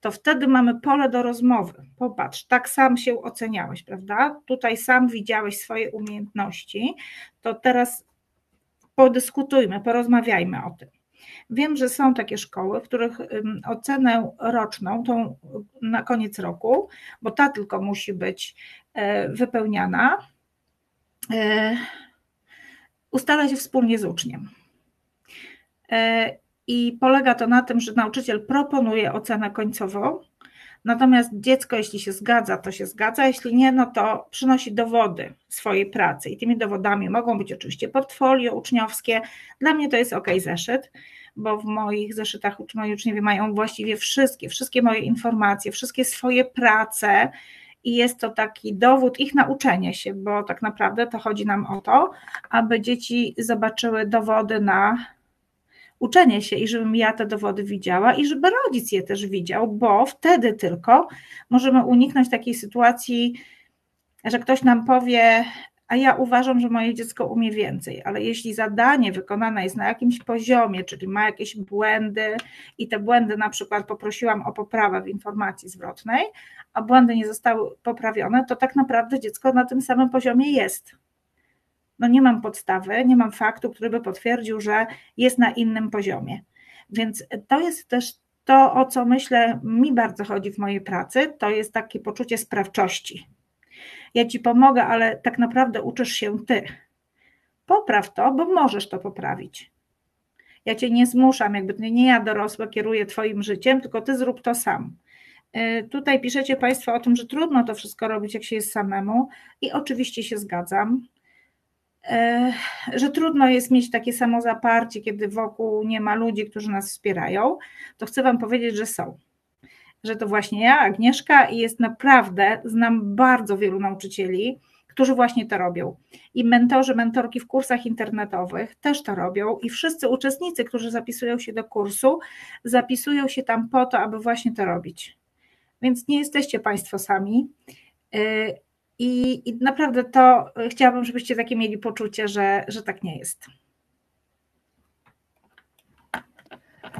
to wtedy mamy pole do rozmowy. Popatrz, tak sam się oceniałeś, prawda? Tutaj sam widziałeś swoje umiejętności, to teraz podyskutujmy, porozmawiajmy o tym. Wiem, że są takie szkoły, w których ocenę roczną, tą na koniec roku, bo ta tylko musi być wypełniana, ustala się wspólnie z uczniem. I polega to na tym, że nauczyciel proponuje ocenę końcową, natomiast dziecko, jeśli się zgadza, to się zgadza, jeśli nie, no to przynosi dowody swojej pracy i tymi dowodami mogą być oczywiście portfolio uczniowskie. Dla mnie to jest OK zeszyt, bo w moich zeszytach moi uczniowie mają właściwie wszystkie moje informacje, wszystkie swoje prace i jest to taki dowód ich nauczenia się, bo tak naprawdę to chodzi nam o to, aby dzieci zobaczyły dowody na uczenie się i żebym ja te dowody widziała i żeby rodzic je też widział, bo wtedy tylko możemy uniknąć takiej sytuacji, że ktoś nam powie, a ja uważam, że moje dziecko umie więcej, ale jeśli zadanie wykonane jest na jakimś poziomie, czyli ma jakieś błędy i te błędy na przykład poprosiłam o poprawę w informacji zwrotnej, a błędy nie zostały poprawione, to tak naprawdę dziecko na tym samym poziomie jest. No nie mam podstawy, nie mam faktu, który by potwierdził, że jest na innym poziomie. Więc to jest też to, o co myślę, mi bardzo chodzi w mojej pracy, to jest takie poczucie sprawczości. Ja ci pomogę, ale tak naprawdę uczysz się ty. Popraw to, bo możesz to poprawić. Ja cię nie zmuszam, jakby nie ja dorosły kieruję twoim życiem, tylko ty zrób to sam. Tutaj piszecie państwo o tym, że trudno to wszystko robić, jak się jest samemu i oczywiście się zgadzam, że trudno jest mieć takie samozaparcie, kiedy wokół nie ma ludzi, którzy nas wspierają, to chcę wam powiedzieć, że są. Że to właśnie ja, Agnieszka, i jest naprawdę, znam bardzo wielu nauczycieli, którzy właśnie to robią. I mentorzy, mentorki w kursach internetowych też to robią i wszyscy uczestnicy, którzy zapisują się do kursu, zapisują się tam po to, aby właśnie to robić. Więc nie jesteście państwo sami. I naprawdę to chciałabym, żebyście takie mieli poczucie, że tak nie jest.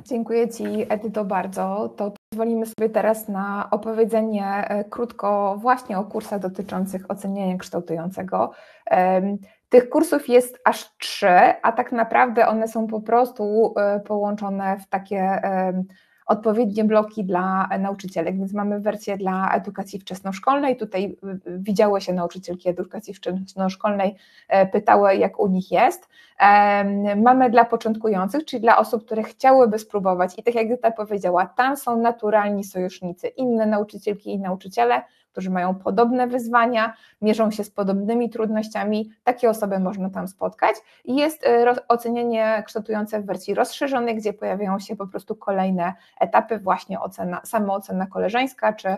Dziękuję ci, Edyto, bardzo. To pozwolimy sobie teraz na opowiedzenie krótko właśnie o kursach dotyczących oceniania kształtującego. Tych kursów jest aż 3, a tak naprawdę one są po prostu połączone w takie odpowiednie bloki dla nauczycielek, więc mamy wersję dla edukacji wczesnoszkolnej, tutaj widziały się nauczycielki edukacji wczesnoszkolnej, pytały jak u nich jest. Mamy dla początkujących, czyli dla osób, które chciałyby spróbować i tak jak Edyta powiedziała, tam są naturalni sojusznicy, inne nauczycielki i nauczyciele, którzy mają podobne wyzwania, mierzą się z podobnymi trudnościami, takie osoby można tam spotkać i jest ocenianie kształtujące w wersji rozszerzonej, gdzie pojawiają się po prostu kolejne etapy, właśnie ocena, samoocena koleżeńska, czy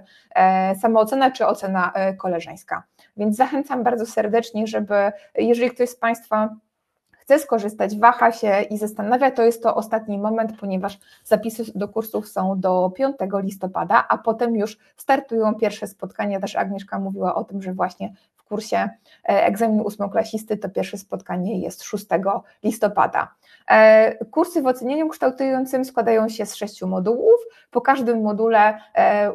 samoocena, czy ocena koleżeńska. Więc zachęcam bardzo serdecznie, żeby jeżeli ktoś z Państwa chce skorzystać, waha się i zastanawia, to jest to ostatni moment, ponieważ zapisy do kursów są do 5 listopada, a potem już startują pierwsze spotkania, też Agnieszka mówiła o tym, że właśnie w kursie egzaminu ósmoklasisty to pierwsze spotkanie jest 6 listopada. Kursy w ocenianiu kształtującym składają się z 6 modułów, po każdym module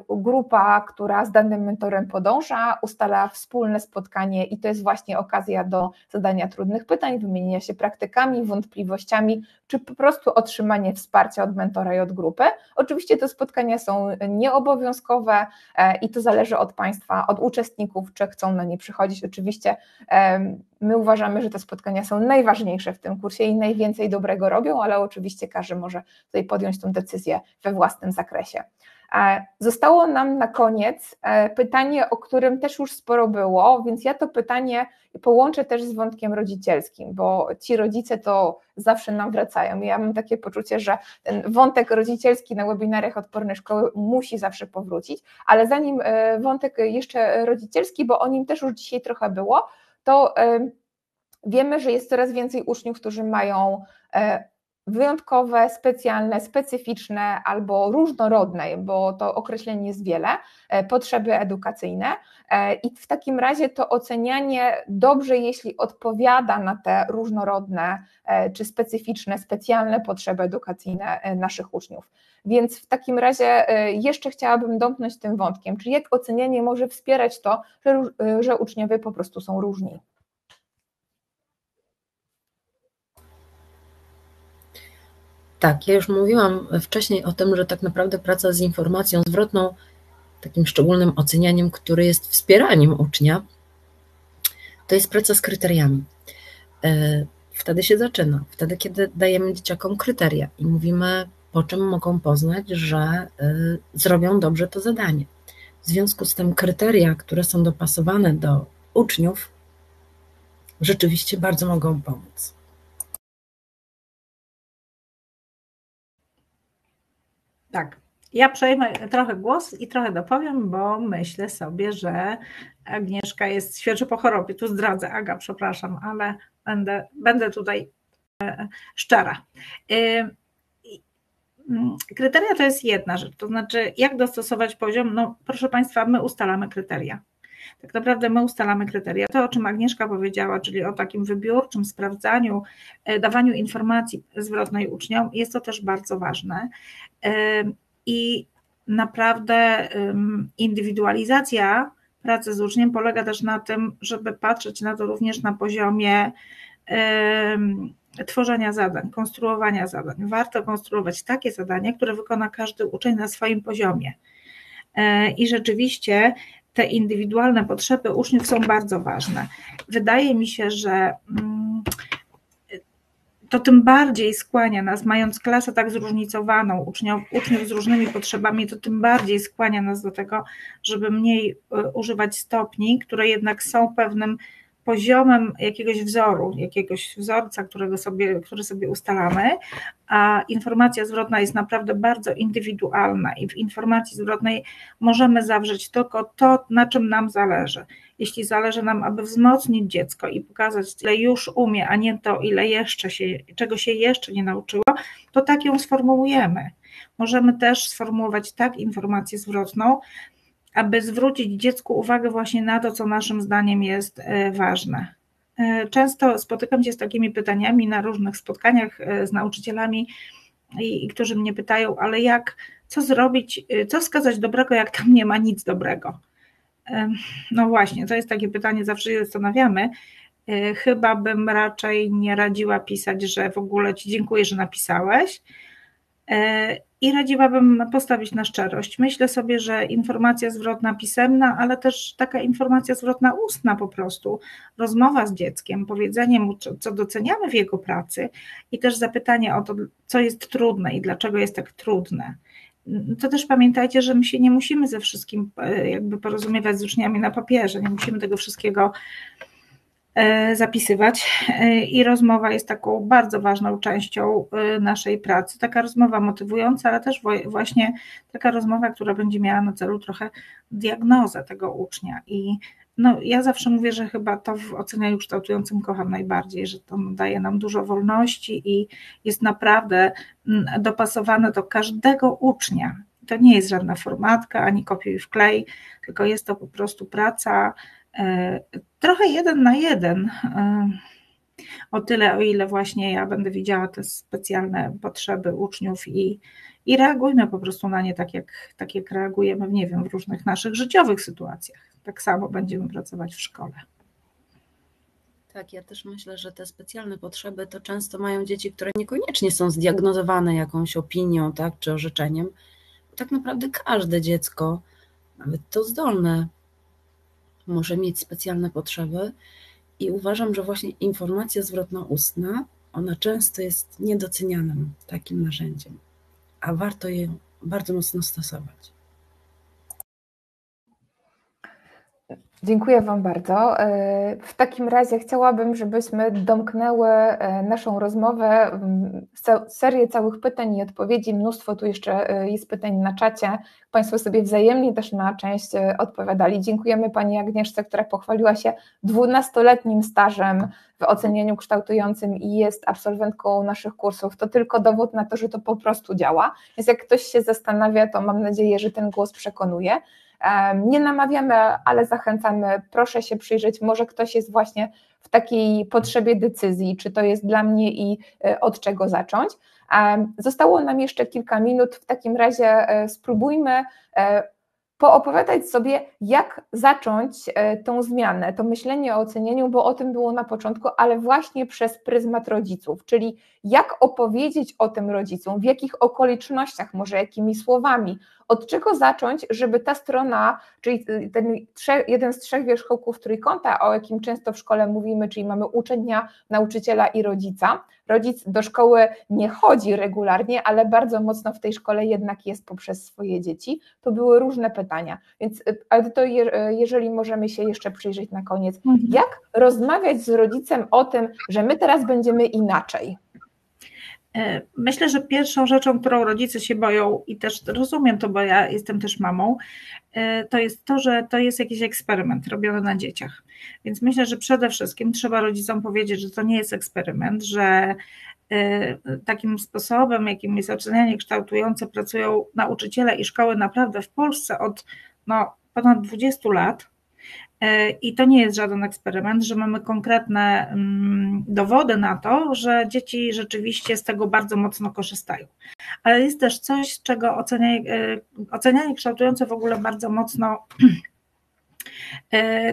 grupa, która z danym mentorem podąża, ustala wspólne spotkanie i to jest właśnie okazja do zadania trudnych pytań, wymienienia się praktykami, wątpliwościami, czy po prostu otrzymanie wsparcia od mentora i od grupy. Oczywiście te spotkania są nieobowiązkowe i to zależy od Państwa, od uczestników, czy chcą na nie przychodzić. Oczywiście my uważamy, że te spotkania są najważniejsze w tym kursie i najwięcej dobrego robią, ale oczywiście każdy może tutaj podjąć tę decyzję we własnym zakresie. Zostało nam na koniec pytanie, o którym też już sporo było, więc ja to pytanie połączę też z wątkiem rodzicielskim, bo ci rodzice to zawsze nam wracają. Ja mam takie poczucie, że ten wątek rodzicielski na webinariach Odpornej Szkoły musi zawsze powrócić, ale zanim wątek jeszcze rodzicielski, bo o nim też już dzisiaj trochę było, to wiemy, że jest coraz więcej uczniów, którzy mają wyjątkowe, specjalne, specyficzne albo różnorodne, bo to określeń jest wiele, potrzeby edukacyjne i w takim razie to ocenianie dobrze, jeśli odpowiada na te różnorodne czy specyficzne, specjalne potrzeby edukacyjne naszych uczniów. Więc w takim razie jeszcze chciałabym domknąć tym wątkiem, czyli jak ocenianie może wspierać to, że uczniowie po prostu są różni. Tak, ja już mówiłam wcześniej o tym, że tak naprawdę praca z informacją zwrotną, takim szczególnym ocenianiem, który jest wspieraniem ucznia, to jest praca z kryteriami. Wtedy się zaczyna, wtedy kiedy dajemy dzieciakom kryteria i mówimy, po czym mogą poznać, że zrobią dobrze to zadanie. W związku z tym kryteria, które są dopasowane do uczniów, rzeczywiście bardzo mogą pomóc. Tak, ja przejmę trochę głos i trochę dopowiem, bo myślę sobie, że Agnieszka jest świeżo po chorobie. Tu zdradzę, Aga, przepraszam, ale będę tutaj szczera. Kryteria to jest jedna rzecz, to znaczy jak dostosować poziom, no proszę Państwa, my ustalamy kryteria. Tak naprawdę my ustalamy kryteria. To, o czym Agnieszka powiedziała, czyli o takim wybiórczym sprawdzaniu, dawaniu informacji zwrotnej uczniom, jest to też bardzo ważne. I naprawdę indywidualizacja pracy z uczniem polega też na tym, żeby patrzeć na to również na poziomie tworzenia zadań, konstruowania zadań. Warto konstruować takie zadanie, które wykona każdy uczeń na swoim poziomie. I rzeczywiście te indywidualne potrzeby uczniów są bardzo ważne. Wydaje mi się, że to tym bardziej skłania nas, mając klasę tak zróżnicowaną, uczniów z różnymi potrzebami, to tym bardziej skłania nas do tego, żeby mniej używać stopni, które jednak są pewnym poziomem jakiegoś wzoru, jakiegoś wzorca, który sobie ustalamy, a informacja zwrotna jest naprawdę bardzo indywidualna i w informacji zwrotnej możemy zawrzeć tylko to, na czym nam zależy. Jeśli zależy nam, aby wzmocnić dziecko i pokazać, ile już umie, a nie to, ile jeszcze czego się jeszcze nie nauczyło, to tak ją sformułujemy. Możemy też sformułować tak informację zwrotną, aby zwrócić dziecku uwagę właśnie na to, co naszym zdaniem jest ważne. Często spotykam się z takimi pytaniami na różnych spotkaniach z nauczycielami, którzy mnie pytają, ale co zrobić, co wskazać dobrego, jak tam nie ma nic dobrego? No właśnie, to jest takie pytanie, zawsze się zastanawiamy. Chyba bym raczej nie radziła pisać, że w ogóle Ci dziękuję, że napisałeś, i radziłabym postawić na szczerość. Myślę sobie, że informacja zwrotna pisemna, ale też taka informacja zwrotna ustna po prostu, rozmowa z dzieckiem, powiedzenie mu, co doceniamy w jego pracy i też zapytanie o to, co jest trudne i dlaczego jest tak trudne. To też pamiętajcie, że my się nie musimy ze wszystkim jakby porozumiewać z uczniami na papierze, nie musimy tego wszystkiego zapisywać i rozmowa jest taką bardzo ważną częścią naszej pracy. Taka rozmowa motywująca, ale też właśnie taka rozmowa, która będzie miała na celu trochę diagnozę tego ucznia. I no, ja zawsze mówię, że chyba to w ocenianiu kształtującym kocham najbardziej, że to daje nam dużo wolności i jest naprawdę dopasowane do każdego ucznia. To nie jest żadna formatka, ani kopiuj wklej, tylko jest to po prostu praca trochę 1 na 1, o tyle, o ile właśnie ja będę widziała te specjalne potrzeby uczniów i reagujmy po prostu na nie tak jak reagujemy, nie wiem, w różnych naszych życiowych sytuacjach. Tak samo będziemy pracować w szkole. Tak, ja też myślę, że te specjalne potrzeby to często mają dzieci, które niekoniecznie są zdiagnozowane jakąś opinią, tak, czy orzeczeniem. Tak naprawdę każde dziecko, nawet to zdolne, może mieć specjalne potrzeby i uważam, że właśnie informacja zwrotna ustna, ona często jest niedocenianym takim narzędziem, a warto ją bardzo mocno stosować. Dziękuję Wam bardzo. W takim razie chciałabym, żebyśmy domknęły naszą rozmowę, serię całych pytań i odpowiedzi. Mnóstwo tu jeszcze jest pytań na czacie. Państwo sobie wzajemnie też na część odpowiadali. Dziękujemy Pani Agnieszce, która pochwaliła się 12-letnim stażem w ocenianiu kształtującym i jest absolwentką naszych kursów. To tylko dowód na to, że to po prostu działa. Więc jak ktoś się zastanawia, to mam nadzieję, że ten głos przekonuje. Nie namawiamy, ale zachęcamy, proszę się przyjrzeć, może ktoś jest właśnie w takiej potrzebie decyzji, czy to jest dla mnie i od czego zacząć. Zostało nam jeszcze kilka minut, w takim razie spróbujmy poopowiadać sobie, jak zacząć tą zmianę, to myślenie o ocenieniu, bo o tym było na początku, ale właśnie przez pryzmat rodziców, czyli jak opowiedzieć o tym rodzicom, w jakich okolicznościach, może jakimi słowami, od czego zacząć, żeby ta strona, czyli jeden z trzech wierzchołków trójkąta, o jakim często w szkole mówimy, czyli mamy ucznia, nauczyciela i rodzica. Rodzic do szkoły nie chodzi regularnie, ale bardzo mocno w tej szkole jednak jest poprzez swoje dzieci. To były różne pytania, więc ale to jeżeli możemy się jeszcze przyjrzeć na koniec, jak rozmawiać z rodzicem o tym, że my teraz będziemy inaczej? Myślę, że pierwszą rzeczą, którą rodzice się boją, i też rozumiem to, bo ja jestem też mamą, to jest to, że to jest jakiś eksperyment robiony na dzieciach. Więc myślę, że przede wszystkim trzeba rodzicom powiedzieć, że to nie jest eksperyment, że takim sposobem, jakim jest ocenianie kształtujące, pracują nauczyciele i szkoły naprawdę w Polsce od ponad 20 lat. I to nie jest żaden eksperyment, że mamy konkretne dowody na to, że dzieci rzeczywiście z tego bardzo mocno korzystają. Ale jest też coś, z czego ocenianie kształtujące w ogóle bardzo mocno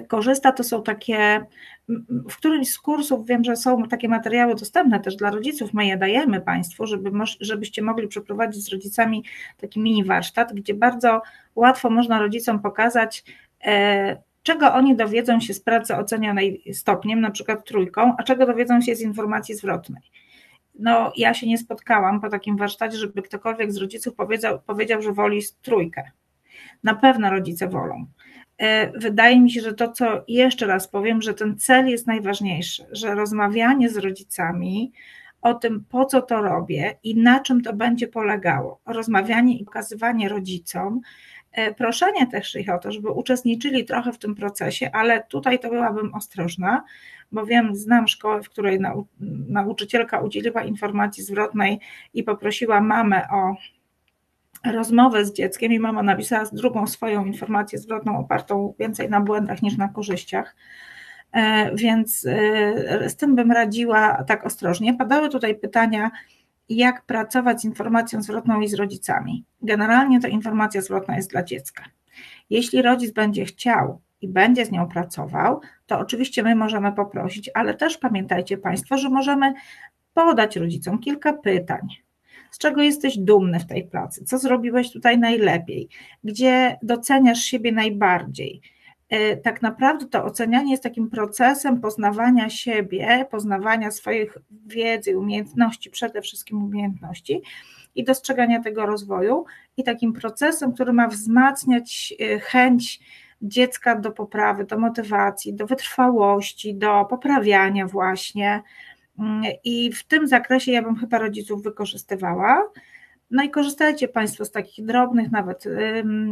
korzysta, to są takie, w którymś z kursów wiem, że są takie materiały dostępne też dla rodziców, my je dajemy Państwu, żebyście mogli przeprowadzić z rodzicami taki mini warsztat, gdzie bardzo łatwo można rodzicom pokazać, czego oni dowiedzą się z pracy ocenionej stopniem, na przykład trójką, a czego dowiedzą się z informacji zwrotnej. Ja się nie spotkałam po takim warsztacie, żeby ktokolwiek z rodziców powiedział, że woli trójkę. Na pewno rodzice wolą. Wydaje mi się, że to, co jeszcze raz powiem, że ten cel jest najważniejszy, że rozmawianie z rodzicami o tym, po co to robię i na czym to będzie polegało. Rozmawianie i pokazywanie rodzicom, proszenie też ich o to, żeby uczestniczyli trochę w tym procesie, ale tutaj to byłabym ostrożna, bo znam szkołę, w której nauczycielka udzieliła informacji zwrotnej i poprosiła mamę o rozmowę z dzieckiem i mama napisała drugą swoją informację zwrotną opartą więcej na błędach niż na korzyściach, więc z tym bym radziła tak ostrożnie. Padały tutaj pytania, jak pracować z informacją zwrotną i z rodzicami. Generalnie to informacja zwrotna jest dla dziecka. Jeśli rodzic będzie chciał i będzie z nią pracował, to oczywiście my możemy poprosić, ale też pamiętajcie Państwo, że możemy podać rodzicom kilka pytań. Z czego jesteś dumny w tej pracy? Co zrobiłeś tutaj najlepiej? Gdzie doceniasz siebie najbardziej? Tak naprawdę to ocenianie jest takim procesem poznawania siebie, poznawania swoich wiedzy, umiejętności, przede wszystkim umiejętności i dostrzegania tego rozwoju i takim procesem, który ma wzmacniać chęć dziecka do poprawy, do motywacji, do wytrwałości, do poprawiania właśnie i w tym zakresie ja bym chyba rodziców wykorzystywała. I korzystajcie Państwo z takich drobnych nawet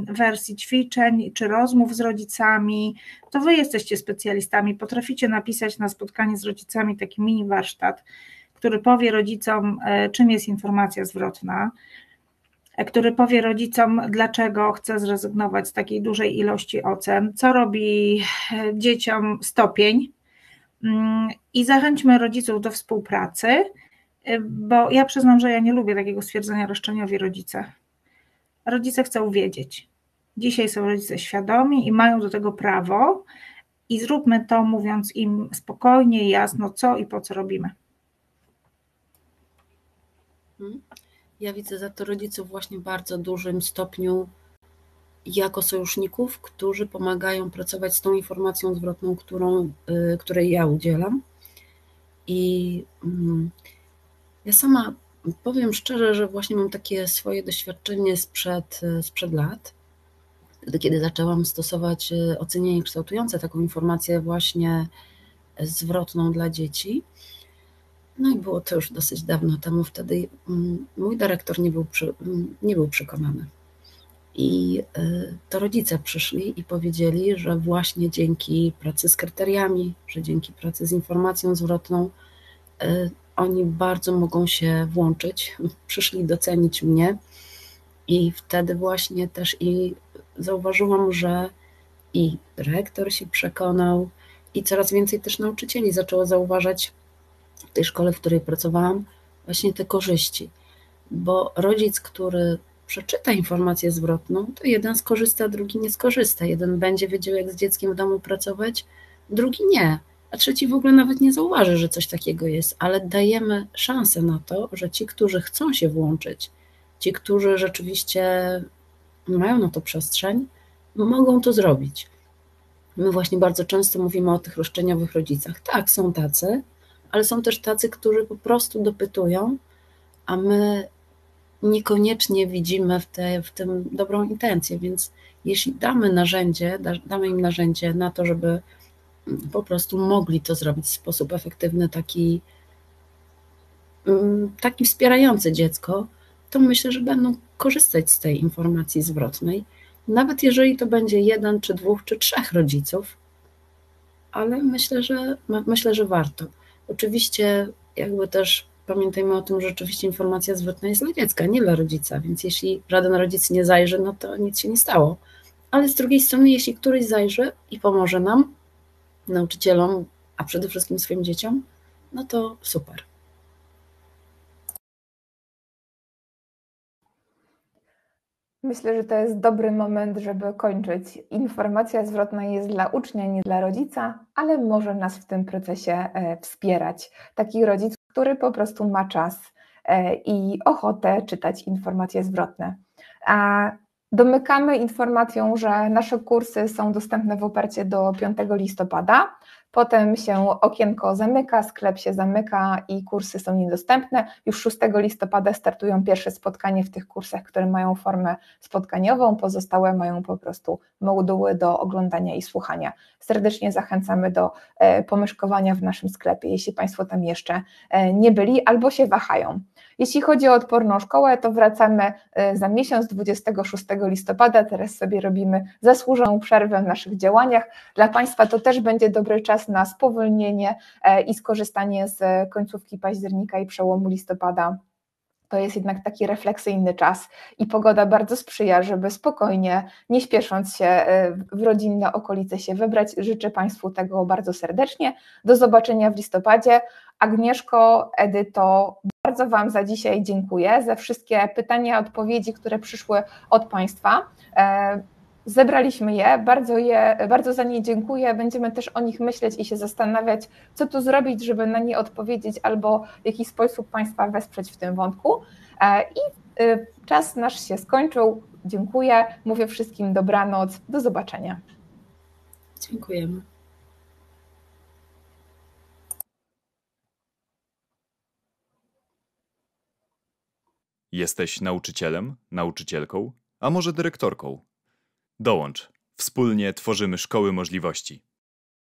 wersji ćwiczeń czy rozmów z rodzicami, to Wy jesteście specjalistami, potraficie napisać na spotkanie z rodzicami taki mini warsztat, który powie rodzicom, czym jest informacja zwrotna, który powie rodzicom, dlaczego chce zrezygnować z takiej dużej ilości ocen, co robi dzieciom stopień i zachęćmy rodziców do współpracy, bo ja przyznam, że ja nie lubię takiego stwierdzenia roszczeniowi rodzice. Rodzice chcą wiedzieć. Dzisiaj są rodzice świadomi i mają do tego prawo i zróbmy to mówiąc im spokojnie, jasno co i po co robimy. Ja widzę za to rodziców właśnie w bardzo dużym stopniu jako sojuszników, którzy pomagają pracować z tą informacją zwrotną, której ja udzielam. I ja sama powiem szczerze, że właśnie mam takie swoje doświadczenie sprzed lat, wtedy, kiedy zaczęłam stosować ocenianie kształtujące, taką informację właśnie zwrotną dla dzieci. No i było to już dosyć dawno temu, wtedy mój dyrektor nie był przekonany. I to rodzice przyszli i powiedzieli, że właśnie dzięki pracy z kryteriami, że dzięki pracy z informacją zwrotną oni bardzo mogą się włączyć, przyszli docenić mnie i wtedy właśnie też i zauważyłam, że i dyrektor się przekonał i coraz więcej też nauczycieli zaczęło zauważać w tej szkole, w której pracowałam, właśnie te korzyści, bo rodzic, który przeczyta informację zwrotną, to jeden skorzysta, drugi nie skorzysta. Jeden będzie wiedział, jak z dzieckiem w domu pracować, drugi nie, a trzeci w ogóle nawet nie zauważy, że coś takiego jest, ale dajemy szansę na to, że ci, którzy chcą się włączyć, ci, którzy rzeczywiście mają na to przestrzeń, mogą to zrobić. My właśnie bardzo często mówimy o tych roszczeniowych rodzicach. Tak, są tacy, ale są też tacy, którzy po prostu dopytują, a my niekoniecznie widzimy w tym dobrą intencję, więc jeśli damy im narzędzie na to, żeby po prostu mogli to zrobić w sposób efektywny, taki wspierający dziecko, to myślę, że będą korzystać z tej informacji zwrotnej, nawet jeżeli to będzie jeden, czy dwóch, czy trzech rodziców, ale myślę, że warto. Oczywiście jakby też pamiętajmy o tym, że rzeczywiście informacja zwrotna jest dla dziecka, nie dla rodzica, więc jeśli żaden rodzic nie zajrzy, no to nic się nie stało. Ale z drugiej strony, jeśli któryś zajrzy i pomoże nam, nauczycielom, a przede wszystkim swoim dzieciom, no to super. Myślę, że to jest dobry moment, żeby kończyć. Informacja zwrotna jest dla ucznia, nie dla rodzica, ale może nas w tym procesie wspierać. Taki rodzic, który po prostu ma czas i ochotę czytać informacje zwrotne. A domykamy informacją, że nasze kursy są dostępne w ofercie do 5 listopada. Potem się okienko zamyka, sklep się zamyka i kursy są niedostępne. Już 6 listopada startują pierwsze spotkanie w tych kursach, które mają formę spotkaniową, pozostałe mają po prostu moduły do oglądania i słuchania. Serdecznie zachęcamy do pomyszkowania w naszym sklepie, jeśli Państwo tam jeszcze nie byli albo się wahają. Jeśli chodzi o Odporną Szkołę, to wracamy za miesiąc, 26 listopada. Teraz sobie robimy zasłużoną przerwę w naszych działaniach. Dla Państwa to też będzie dobry czas na spowolnienie i skorzystanie z końcówki października i przełomu listopada. To jest jednak taki refleksyjny czas i pogoda bardzo sprzyja, żeby spokojnie, nie śpiesząc się w rodzinne okolice się wybrać. Życzę Państwu tego bardzo serdecznie. Do zobaczenia w listopadzie. Agnieszko, Edyto, bardzo Wam za dzisiaj dziękuję, za wszystkie pytania, odpowiedzi, które przyszły od Państwa. Zebraliśmy je, bardzo za nie dziękuję. Będziemy też o nich myśleć i się zastanawiać, co tu zrobić, żeby na nie odpowiedzieć albo w jakiś sposób Państwa wesprzeć w tym wątku. I czas nasz się skończył. Dziękuję. Mówię wszystkim dobranoc. Do zobaczenia. Dziękujemy. Jesteś nauczycielem, nauczycielką, a może dyrektorką? Dołącz. Wspólnie tworzymy szkoły możliwości.